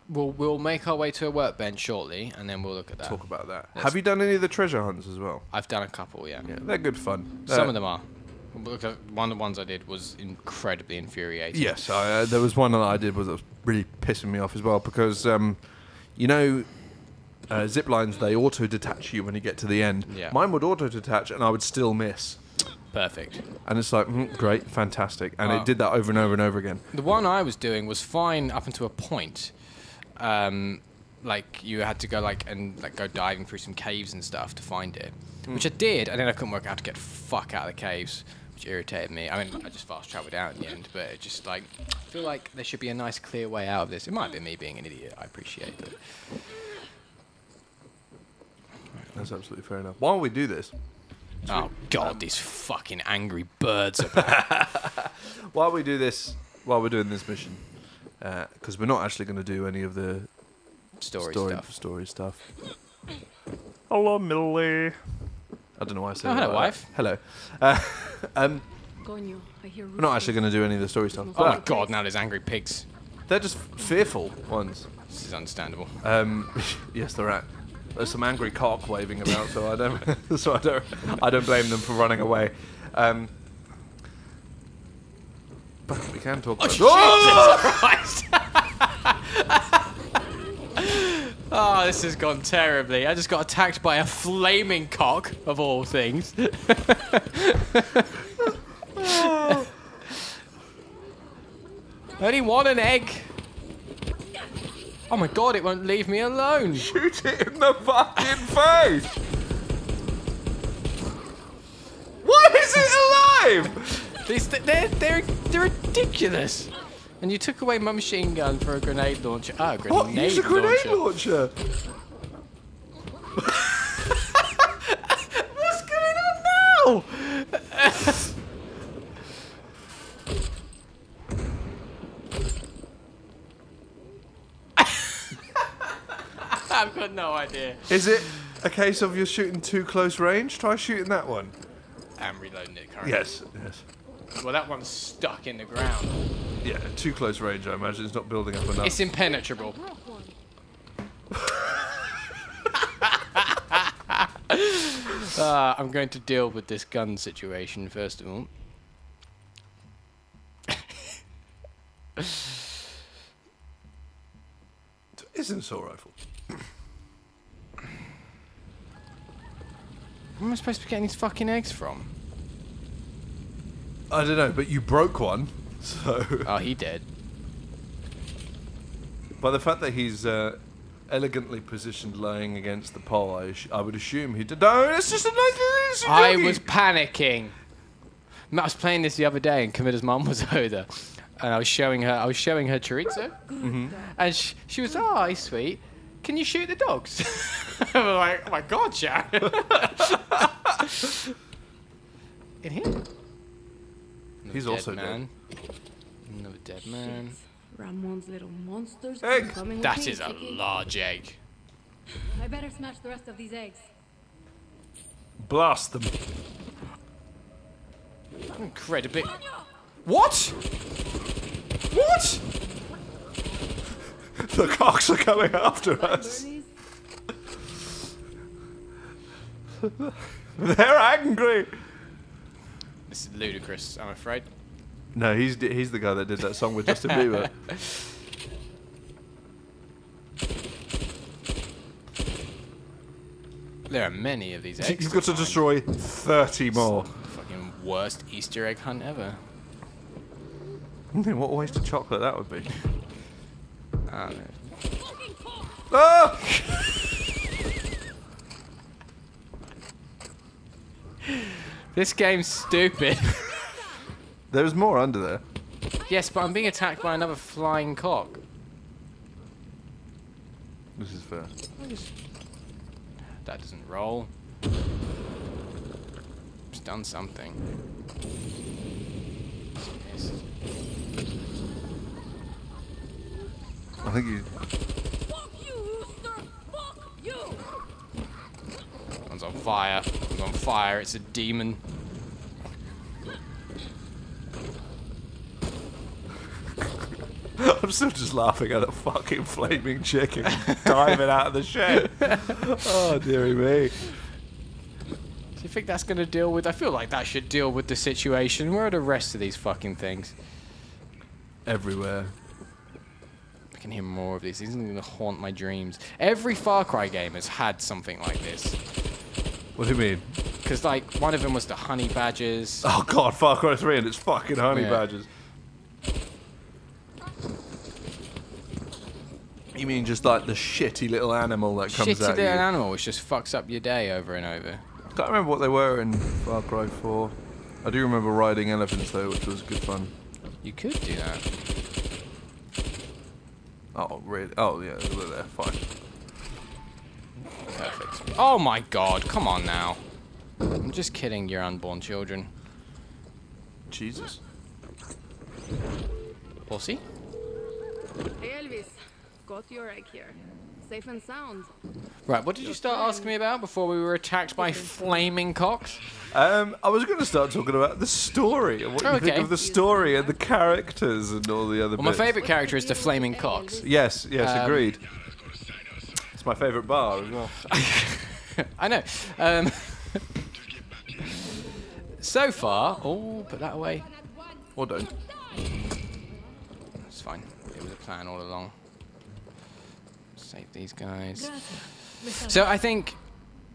We'll make our way to a workbench shortly, and then we'll look at that. Talk about that. Have you done any of the treasure hunts as well? I've done a couple, yeah. They're good fun. Some of them are. Look, one of the ones I did was incredibly infuriating. Yes, there was one that I did that was really pissing me off as well, because, you know, zip lines, they auto-detach you when you get to the end. Yeah. Mine would auto-detach, and I would still miss. Perfect. And it's like, great, fantastic. And it did that over and over and over again. The one I was doing was fine up until a point. Like, you had to go, like, and like go diving through some caves and stuff to find it. Which I did, and then I couldn't work out how to get the fuck out of the caves, which irritated me. I mean, I just fast-traveled out in the end, but it just, like, I feel like there should be a nice, clear way out of this. It might be me being an idiot. I appreciate that. That's absolutely fair enough. Why don't we do this? Oh, God, these fucking angry birds are back. While we do this, while we're doing this mission, because we're not actually going to do any of the story stuff. Hello, Millie. I don't know why I said hello, like wife. That. Hello. We're not actually going to do any of the story stuff. Oh, my God, now there's angry pigs. They're just fearful ones. This is understandable. Yes, they're at. There's some angry cock waving about, so I don't, I don't blame them for running away. But we can talk. About Jesus Christ! Oh, this has gone terribly. I just got attacked by a flaming cock of all things. Oh. I only want an egg. Oh my God, it won't leave me alone! Shoot it in the fucking face! Why is this alive? They're ridiculous! And you took away my machine gun for a grenade launcher. Ah, oh, a grenade launcher! What's going on now? I've got no idea. Is it a case of you're shooting too close range? Try shooting that one. I'm reloading it currently. Yes, yes. Well, that one's stuck in the ground. Yeah, too close range, I imagine. It's not building up enough. It's impenetrable. I'm going to deal with this gun situation, first of all. It's an assault rifle. Where am I supposed to be getting these fucking eggs from? I don't know, but you broke one, so... Oh, he did. By the fact that he's elegantly positioned lying against the pole, I would assume he did... No, it's just a nice... I was panicking. I was playing this the other day and Kamida's mum was over and I was showing her chorizo. And she was, oh, he's sweet. Can you shoot the dogs? I'm like, oh my God, Jack. In here. Another He's also man. Dead. Another dead man. Ramon's little monsters. Egg. That is a large egg. I better smash the rest of these eggs. Blast them. Incredibly. What? What? The cocks are coming after us. They're angry. This is ludicrous, I'm afraid. No, he's the guy that did that song with Justin Bieber. There are many of these eggs. You've got to destroy 30 more. It's the fucking worst Easter egg hunt ever. What a waste of chocolate that would be. Oh, no. Oh! This game's stupid. There's more under there. Yes, but I'm being attacked by another flying cock. This is fair. That doesn't roll. It's done something. It's missed. I think you. Fuck you, Rooster! Fuck you! One's on fire. One's on fire. It's a demon. I'm still just laughing at that fucking flaming chicken diving out of the shed. Oh, dearie me. Do you think that's going to deal with... I feel like that should deal with the situation. Where are the rest of these fucking things? Everywhere. I can hear more of these. These are going to haunt my dreams. Every Far Cry game has had something like this. What do you mean? Because, like, one of them was the honey badges. Oh, God, Far Cry 3 and it's fucking honey badges. You mean just, like, the shitty little animal that comes out? Shitty little animal which just fucks up your day over and over. I can't remember what they were in Far Cry 4. I do remember riding elephants, though, which was good fun. You could do that. Oh, really? Oh, yeah, they were there. Fine. Perfect. Oh, my God. Come on, now. I'm just kidding, your unborn children. Jesus. Pussy? Hey, Elvis. Got your egg here. Safe and sound. Right, what did you start asking me about before we were attacked by flaming cocks? I was going to start talking about the story and what you think of the story and the characters and all the other bits. My favourite character is the flaming cocks. Yes, yes, agreed. It's my favourite bar as well. I know. So far... Oh, put that away. Or don't. It's fine. It was a plan all along. Save these guys. So I think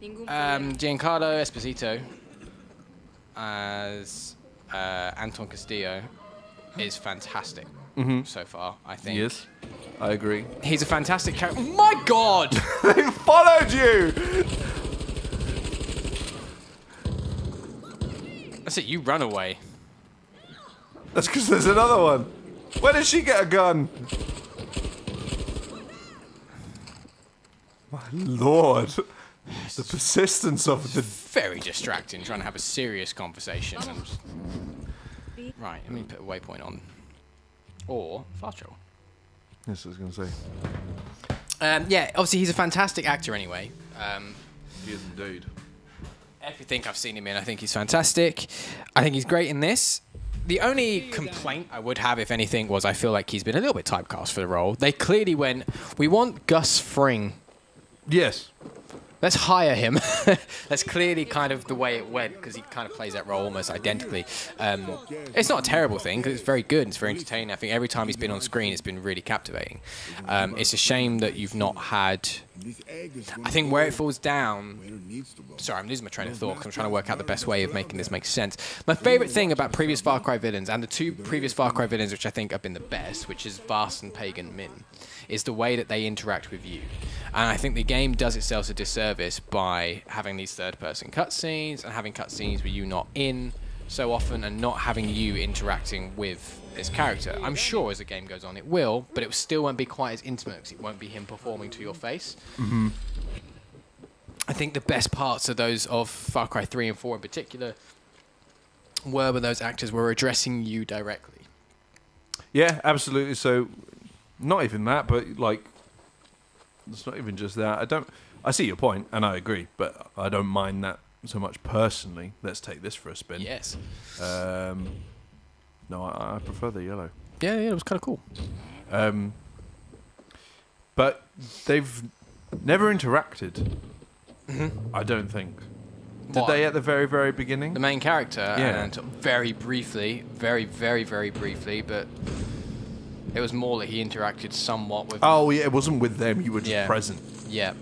Giancarlo Esposito as Anton Castillo is fantastic so far, I think. Yes, I agree. He's a fantastic character. Oh my God! They followed you! That's it, you run away. That's because there's another one. Where did she get a gun? My lord, the persistence of the... Very distracting, trying to have a serious conversation. Right, let me put a waypoint on. Or fast travel. Yes, I was going to say. Yeah, obviously he's a fantastic actor anyway. He is indeed. Everything I've seen him in, I think he's fantastic. I think he's great in this. The only complaint I would have, if anything, was I feel like he's been a little bit typecast for the role. They clearly went, we want Gus Fring. Yes. Let's hire him. That's clearly kind of the way it went, because he kind of plays that role almost identically. It's not a terrible thing, because it's very good and it's very entertaining. I think every time he's been on screen, it's been really captivating. It's a shame that you've not had... I think where it falls down... Sorry, I'm losing my train of thought, because I'm trying to work out the best way of making this make sense. My favourite thing about previous Far Cry villains, and the two previous Far Cry villains which I think have been the best, which is Vaas and Pagan Min, is the way that they interact with you. And I think the game does itself a disservice by having these third-person cutscenes and having cutscenes where you're not in so often and not having you interacting with this character. I'm sure as the game goes on it will, but it still won't be quite as intimate because it won't be him performing to your face. Mm-hmm. I think the best parts of those of Far Cry 3 and 4 in particular were when those actors were addressing you directly. Yeah, absolutely. So... Not even that, but like, it's not even just that. I see your point, and I agree, but I don't mind that so much personally. Let's take this for a spin. Yes. No, I prefer the yellow. Yeah, yeah, it was kind of cool. But they've never interacted. Mm-hmm. I don't think. Did they at the very, very beginning? The main character, yeah, and very briefly, very, very, very briefly, but. It was more that he interacted somewhat with. Oh yeah, it wasn't with them. You were just present. Yeah.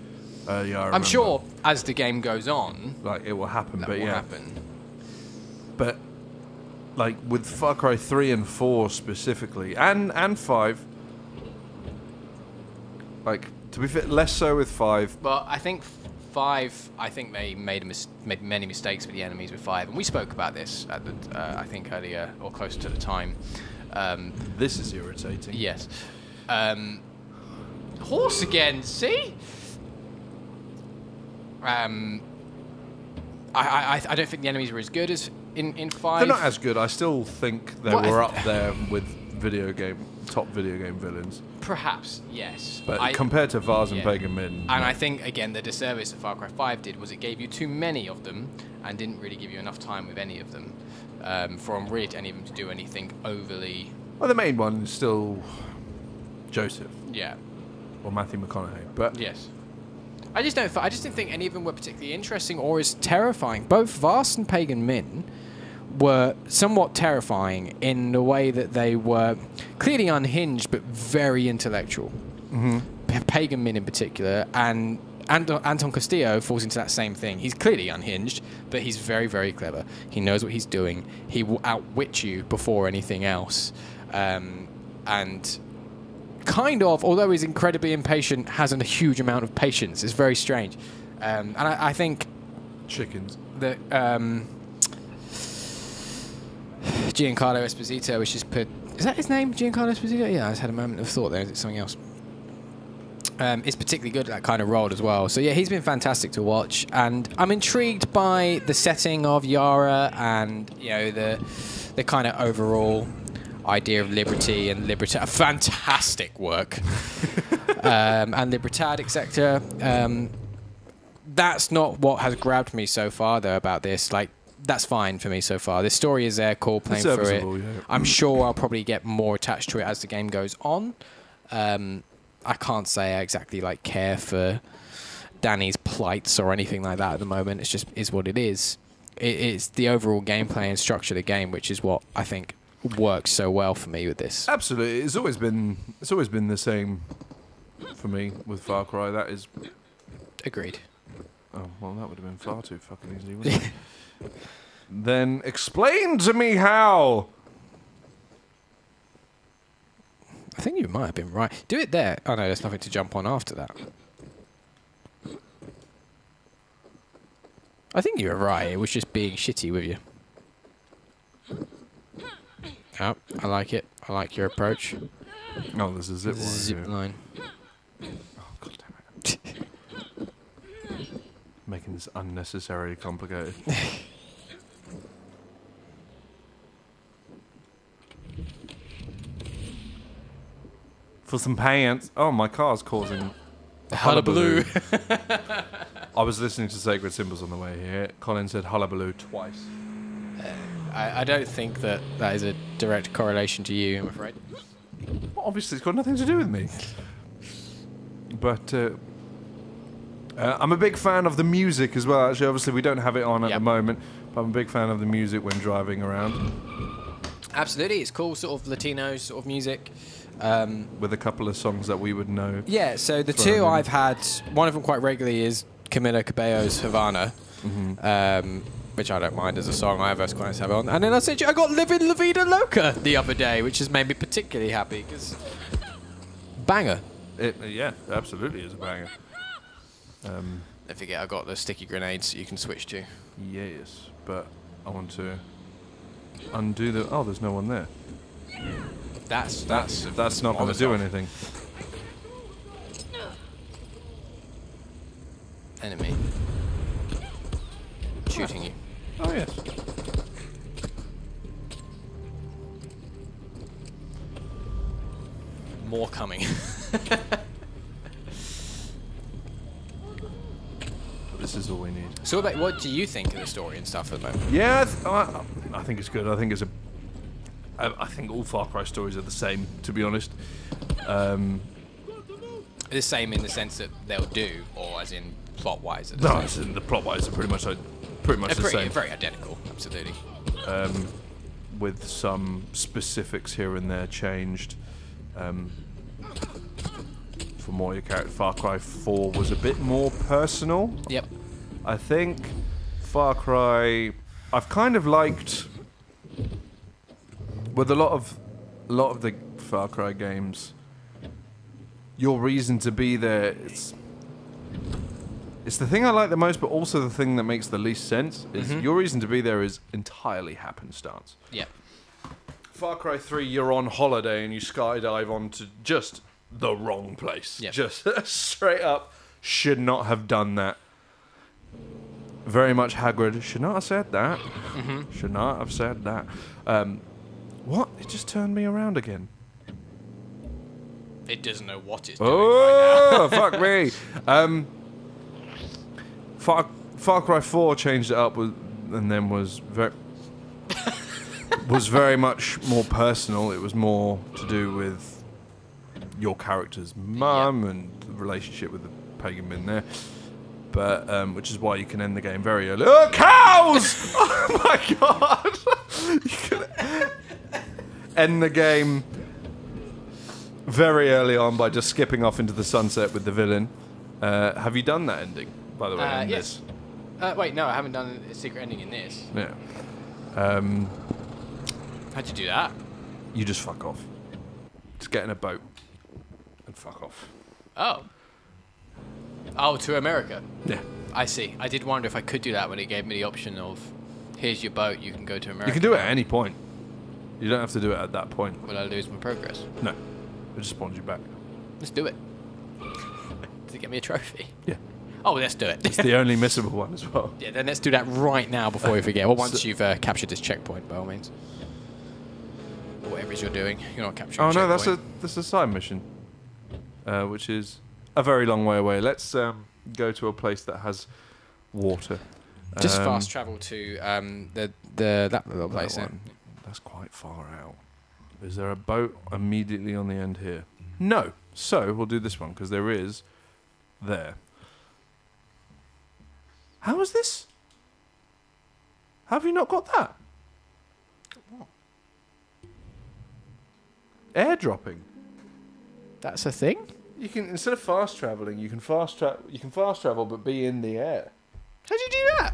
Yeah. I'm sure as the game goes on, like it will happen. That but will happen. But like with Far Cry 3 and 4 specifically, and 5. Like to be fair, less so with 5. But I think 5. I think they made many mistakes with the enemies with 5, and we spoke about this at the, I think earlier or close to the time. This is irritating. Yes. Horse again, see? I don't think the enemies were as good as in 5. They're not as good. I still think they were up there with top video game villains. Perhaps, yes. But compared to Vaas and Pagan Min. And I think, again, the disservice that Far Cry 5 did was it gave you too many of them and didn't really give you enough time with any of them. From Reed and even to do anything overly... Well, the main one is still Joseph. Yeah. Or Matthew McConaughey. But yes. I just didn't think any of them were particularly interesting or as terrifying. Both Vaas and Pagan Min were somewhat terrifying in the way that they were clearly unhinged but very intellectual. Mm-hmm. Pagan Min in particular, and Anton Castillo falls into that same thing. He's clearly unhinged, but he's very, very clever. He knows what he's doing. He will outwit you before anything else. And kind of, although he's incredibly impatient, hasn't a huge amount of patience. It's very strange. And I think... Chickens. That Giancarlo Esposito, which is... Is that his name? Giancarlo Esposito? Yeah, I just had a moment of thought there. Is it something else? Is particularly good at that kind of role as well. So yeah, he's been fantastic to watch, and I'm intrigued by the setting of Yara and, you know, the kind of overall idea of liberty and Libertad. Fantastic work. And Libertad, etc. That's not what has grabbed me so far, though, about this. Like, that's fine for me so far. The story is there, cool, playing through it. Yeah. I'm sure I'll probably get more attached to it as the game goes on. I can't say I exactly like care for Danny's plights or anything like that at the moment. It's just is what it is. It's the overall gameplay and structure of the game, which is what I think works so well for me with this. Absolutely, it's always been the same for me with Far Cry. That is agreed. Oh well, that would have been far too fucking easy, wouldn't it? Then explain to me how. I think you might have been right. Do it there. Oh, no, there's nothing to jump on after that. I think you were right. It was just being shitty with you. Oh, I like it. I like your approach. Oh, there's a zip line. Oh, God damn it. Making this unnecessarily complicated. For some pants. Oh, my car's causing hullabaloo. I was listening to Sacred Symbols on the way here. Colin said hullabaloo twice. I don't think that is a direct correlation to you, I'm afraid. Well, obviously, it's got nothing to do with me. But I'm a big fan of the music as well. Actually, obviously, we don't have it on at the moment, but I'm a big fan of the music when driving around. Absolutely. It's cool, sort of Latino sort of music. With a couple of songs that we would know. Yeah, so the two I've had, one of them quite regularly is Camila Cabello's Havana, which I don't mind as a song. I have quite nice to have on. And then I said, I got Livin' La Vida Loca the other day, which has made me particularly happy because banger. Yeah, absolutely is a banger. Don't forget, I got the sticky grenades that you can switch to. Yes, but I want to undo the. Oh, there's no one there. That's not going to do anything. Enemy shooting you. Oh yes. More coming. This is all we need. So, what do you think of the story and stuff at the moment? Yeah, I think it's good. I think it's a. I think all Far Cry stories are the same, to be honest. The same in the sense that they'll do, or as in plot-wise? No, as in the plot-wise are pretty much the same. Very identical, absolutely. With some specifics here and there changed. For more your character, Far Cry 4 was a bit more personal. Yep. I think Far Cry... I've kind of liked... With a lot of the Far Cry games, your reason to be there, it's the thing I like the most, but also the thing that makes the least sense is your reason to be there is entirely happenstance. Yeah. Far Cry 3, you're on holiday and you skydive onto just the wrong place. Yep. Just straight up, should not have done that. Very much Hagrid, should not have said that. Should not have said that. What? It just turned me around again. It doesn't know what it's doing right now. Fuck me. Far Cry 4 changed it up with, and then was very much more personal. It was more to do with your character's mum and the relationship with the Pagan Min there. but which is why you can end the game very early. Oh, cows! Oh my god! You can end the game very early on by just skipping off into the sunset with the villain. Have you done that ending, by the way? In yes. This? Wait, no, I haven't done a secret ending in this. Yeah. How'd you do that? You just fuck off. Just get in a boat and fuck off. Oh. Oh, to America? Yeah. I see. I did wonder if I could do that when it gave me the option of, here's your boat, you can go to America. You can do it at any point. You don't have to do it at that point. Will I lose my progress? No. It just spawns you back. Let's do it. Does it get me a trophy? Yeah. Oh, let's do it. It's the only missable one as well. Yeah, then let's do that right now before we forget. Well, once you've captured this checkpoint, by all means. Or whatever it is you're doing. You're not capturing a checkpoint. Oh, no, that's a side mission, which is a very long way away. Let's go to a place that has water. Just fast travel to that little place. That one. That's quite far out. Is there a boat immediately on the end here? No. So we'll do this one, because there is there. How is this? How have you not got that? What? Airdropping. That's a thing? You can, instead of fast travelling, you can fast travel but be in the air. How do you do that?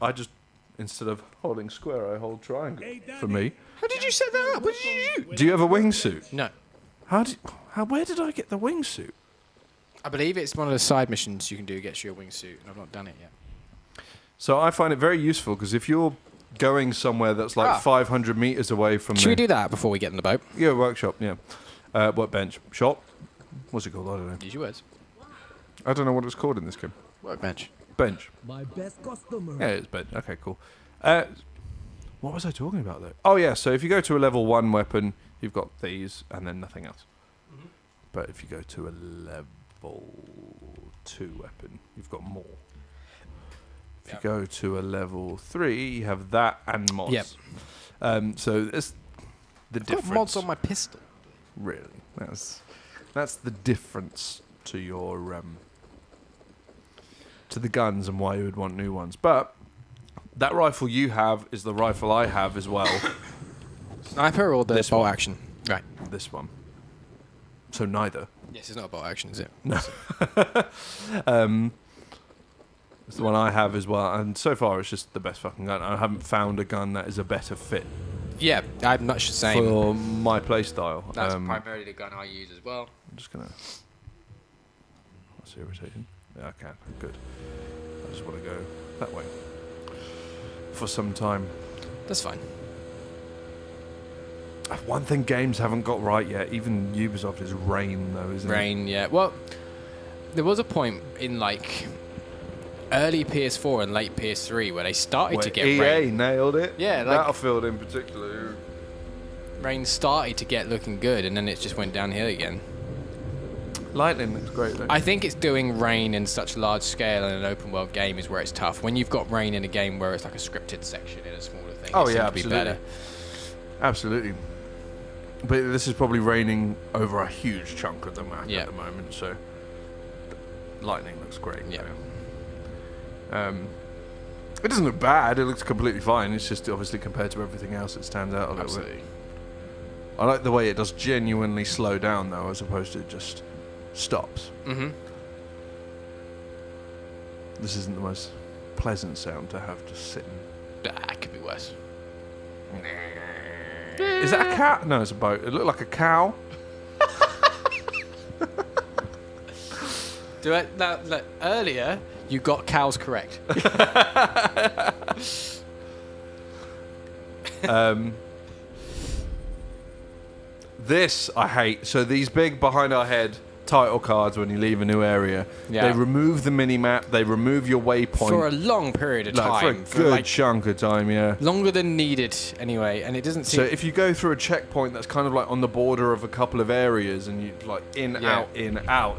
I just, instead of holding square, I hold triangle. Hey, for me. How did you set that up? What did you do? Do you have a wingsuit? No. Where did I get the wingsuit? I believe it's one of the side missions you can do, gets you a wingsuit, and I've not done it yet. So I find it very useful, because if you're going somewhere that's like 500 metres away from Should we do that before we get in the boat? Yeah, workshop, yeah. Workbench. Shop? What's it called? I don't know. Use your words. I don't know what it's called in this game. Workbench. Bench. My best customer. Yeah, it's bench. Okay, cool. What was I talking about, though? Oh, yeah, so if you go to a level 1 weapon, you've got these, and then nothing else. Mm-hmm. But if you go to a level 2 weapon, you've got more. If you go to a level 3, you have that and mods. Yep. So that's the difference. I have mods on my pistol. Really? That's the difference to your to the guns and why you would want new ones. But that rifle you have is the rifle I have as well. Sniper or the bolt action? Right. This one. So neither. Yes, it's not a bolt action, is it? No. It's the one I have as well, and so far it's just the best fucking gun. I haven't found a gun that is a better fit. Yeah, I'm not sure saying. For my playstyle. That's primarily the gun I use as well. I'm just gonna... That's irritating. Yeah, I can. Good. I just want to go that way. For some time. That's fine. One thing games haven't got right yet, even Ubisoft, is rain, though, isn't it? Rain, yeah. Well, there was a point in, like, early PS4 and late PS3 where they started to get rain. EA nailed it. Yeah. Like, Battlefield in particular. Rain started to get looking good, and then it just went downhill again. Lightning looks great, though. I think it's doing rain in such large scale in an open-world game is where it's tough. When you've got rain in a game where it's like a scripted section in a smaller thing, oh, it seems to be better. Absolutely. But this is probably raining over a huge chunk of the map at the moment, so lightning looks great. Yeah. It doesn't look bad. It looks completely fine. It's just obviously compared to everything else, it stands out a little bit. I like the way it does genuinely slow down, though, as opposed to just stops. Mm-hmm. This isn't the most pleasant sound to have just sitting. That could be worse. Is that a cat? No, it's a boat. It looked like a cow. Look, earlier, you got cows correct. This I hate. So these big behind our head title cards when you leave a new area. Yeah. They remove the mini-map, they remove your waypoint. For a long period of time. For a good chunk of time, yeah. Longer than needed, anyway, and it doesn't seem... So if you go through a checkpoint that's kind of like on the border of a couple of areas, and you like in, out,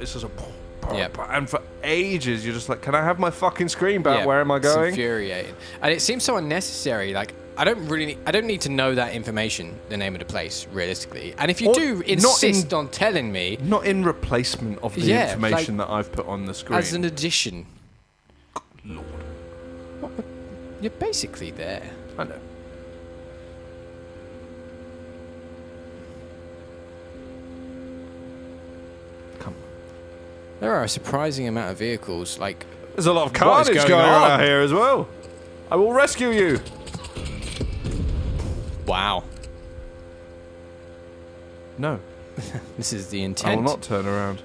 it's just a... And for ages, you're just like, can I have my fucking screen back? Where am I going? It's infuriating. And it seems so unnecessary, like... I don't need to know that information, the name of the place, realistically. And if you do insist on telling me... Not in replacement of the information that I've put on the screen. As an addition. You're basically there. I know. Come on. There are a surprising amount of vehicles, like... There's a lot of carnage going on out here as well. I will rescue you. Wow. No. This is the intent. I will not turn around.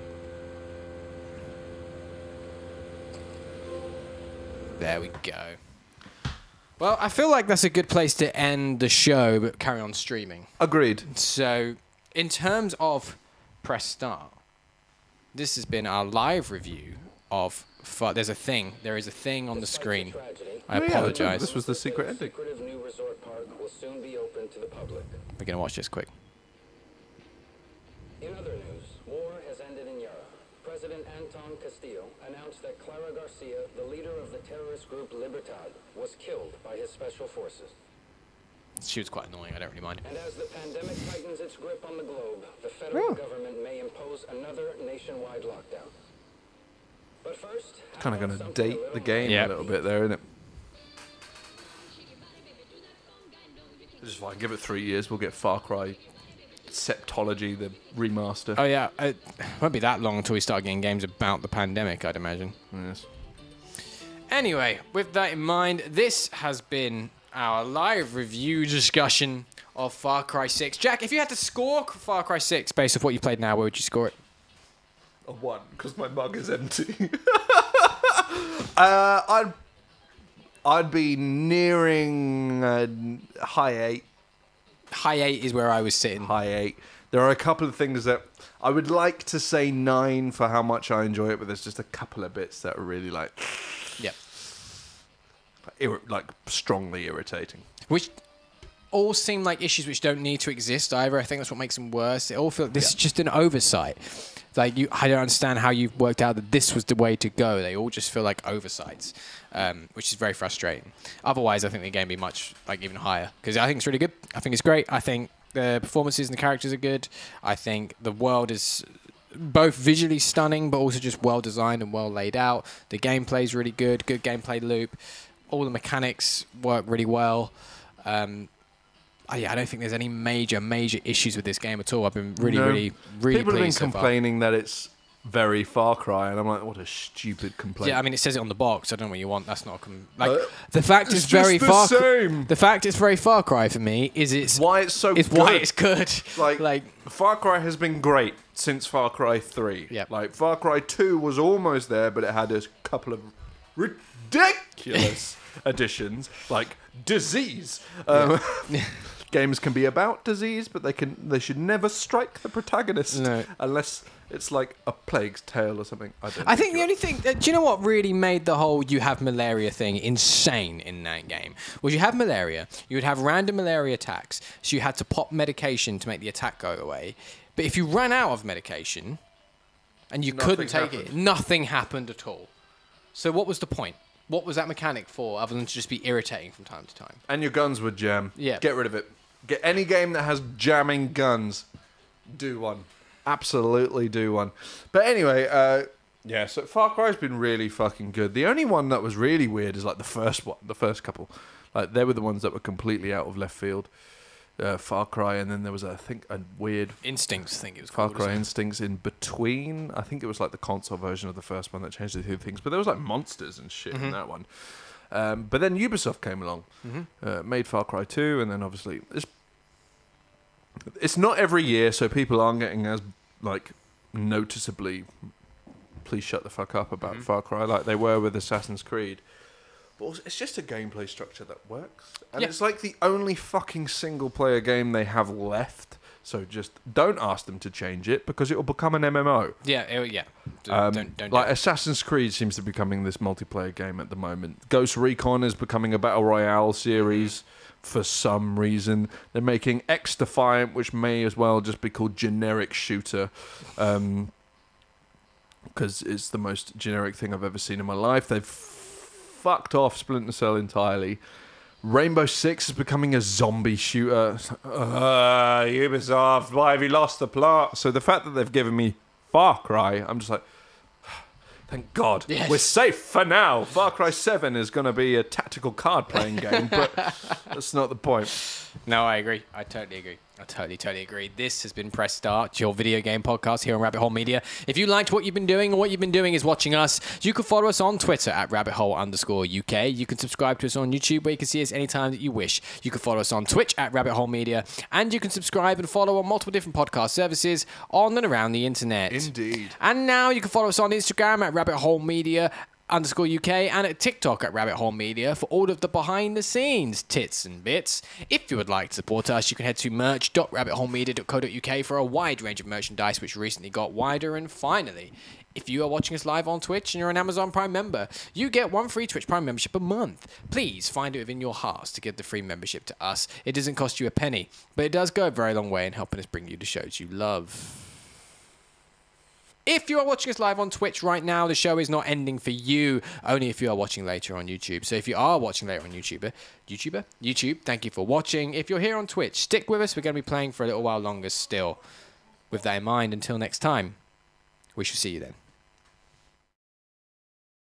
There we go. Well, I feel like that's a good place to end the show, but carry on streaming. Agreed. So, in terms of Press Start, this has been our live review of... There's a thing. There is a thing on the screen. I apologize. This was the secret ending. We're gonna watch this quick. In other news, war has ended in Yara. President Anton Castillo announced that Clara Garcia, the leader of the terrorist group Libertad, was killed by his special forces. She was quite annoying. I don't really mind. And as the pandemic tightens its grip on the globe, the federal government may impose another nationwide lockdown. But first, kind of going to date the game a little bit there, isn't it? This is fine. Give it 3 years. We'll get Far Cry Septology, the remaster. Oh, yeah. It won't be that long until we start getting games about the pandemic, I'd imagine. Yes. Anyway, with that in mind, this has been our live review discussion of Far Cry 6. Jack, if you had to score Far Cry 6 based on what you played now, where would you score it? A 1, because my mug is empty. I'd be nearing high 8. High 8 is where I was sitting. High 8. There are a couple of things that I would like to say 9 for how much I enjoy it, but there's just a couple of bits that are really like, like strongly irritating. Which all seem like issues which don't need to exist either. I think that's what makes them worse. It all feels this is just an oversight. Like I don't understand how you've worked out that this was the way to go. They all just feel like oversights, which is very frustrating. Otherwise, I think the game would be much, like, even higher, because I think it's really good. I think it's great. I think the performances and the characters are good. I think the world is both visually stunning, but also just well designed and well laid out. The gameplay is really good. Good gameplay loop. All the mechanics work really well. I don't think there's any major issues with this game at all. I've been really people pleased. People have been complaining that it's very Far Cry, and I'm like, what a stupid complaint. Yeah, I mean, it says it on the box. I don't know what you want. That's not like the fact it's very Far Cry. The fact it's very Far Cry for me is it's why it's good. Like Far Cry has been great since Far Cry 3. Yeah, like Far Cry 2 was almost there, but it had a couple of ridiculous additions, like disease. Games can be about disease, but they should never strike the protagonist unless it's like a Plague's Tale or something. I think the only thing that, do you know what really made the whole you have malaria thing insane in that game was you have malaria, you would have random malaria attacks, so you had to pop medication to make the attack go away. But if you ran out of medication and you couldn't take it, nothing happened at all. So what was the point? What was that mechanic for, other than to just be irritating from time to time? And your guns would jam. Yeah, get rid of it. Get any game that has jamming guns. Do one. Absolutely do one. But anyway, yeah. So Far Cry's been really fucking good. The only one that was really weird is like the first one, the first couple. Like they were the ones that were completely out of left field. Far Cry, and then there was I think a weird Instincts. I think it was Far Cry Instincts in between. I think it was like the console version of the first one that changed the two things. But there was like monsters and shit in that one. But then Ubisoft came along, made Far Cry 2, and then obviously it's not every year, so people aren't getting as like noticeably please shut the fuck up about Far Cry like they were with Assassin's Creed. But it's just a gameplay structure that works. And it's like the only fucking single-player game they have left. So just don't ask them to change it, because it will become an MMO. Yeah, don't like Assassin's Creed seems to be becoming this multiplayer game at the moment. Ghost Recon is becoming a Battle Royale series for some reason. They're making X-Defiant, which may as well just be called Generic Shooter. Because it's the most generic thing I've ever seen in my life. They've fucked off Splinter Cell entirely. Rainbow Six is becoming a zombie shooter. Ubisoft, why have you lost the plot? So the fact that they've given me Far Cry, I'm just like, Thank God. Yes. We're safe for now. Far Cry 7 is going to be a tactical card-playing game, but that's not the point. No, I agree. I totally agree. I totally agree. This has been Press Start, your video game podcast here on Rabbit Hole Media. If you liked what you've been doing, or what you've been doing is watching us, you can follow us on Twitter at @rabbithole_UK. You can subscribe to us on YouTube, where you can see us anytime that you wish. You can follow us on Twitch at @rabbitholemedia, and you can subscribe and follow on multiple different podcast services on and around the internet. Indeed. And now you can follow us on Instagram at @rabbitholemedia_UK and at TikTok at @rabbitholemedia for all of the behind the scenes tits and bits. If you would like to support us, you can head to merch.rabbitholemedia.co.uk for a wide range of merchandise, which recently got wider. And finally, if you are watching us live on Twitch and you're an Amazon Prime member, you get one free Twitch Prime membership a month. Please find it within your hearts to give the free membership to us. It doesn't cost you a penny, but it does go a very long way in helping us bring you the shows you love. If you are watching us live on Twitch right now, the show is not ending for you, only if you are watching later on YouTube. So if you are watching later on YouTube, thank you for watching. If you're here on Twitch, stick with us. We're going to be playing for a little while longer still. With that in mind, until next time, we shall see you then.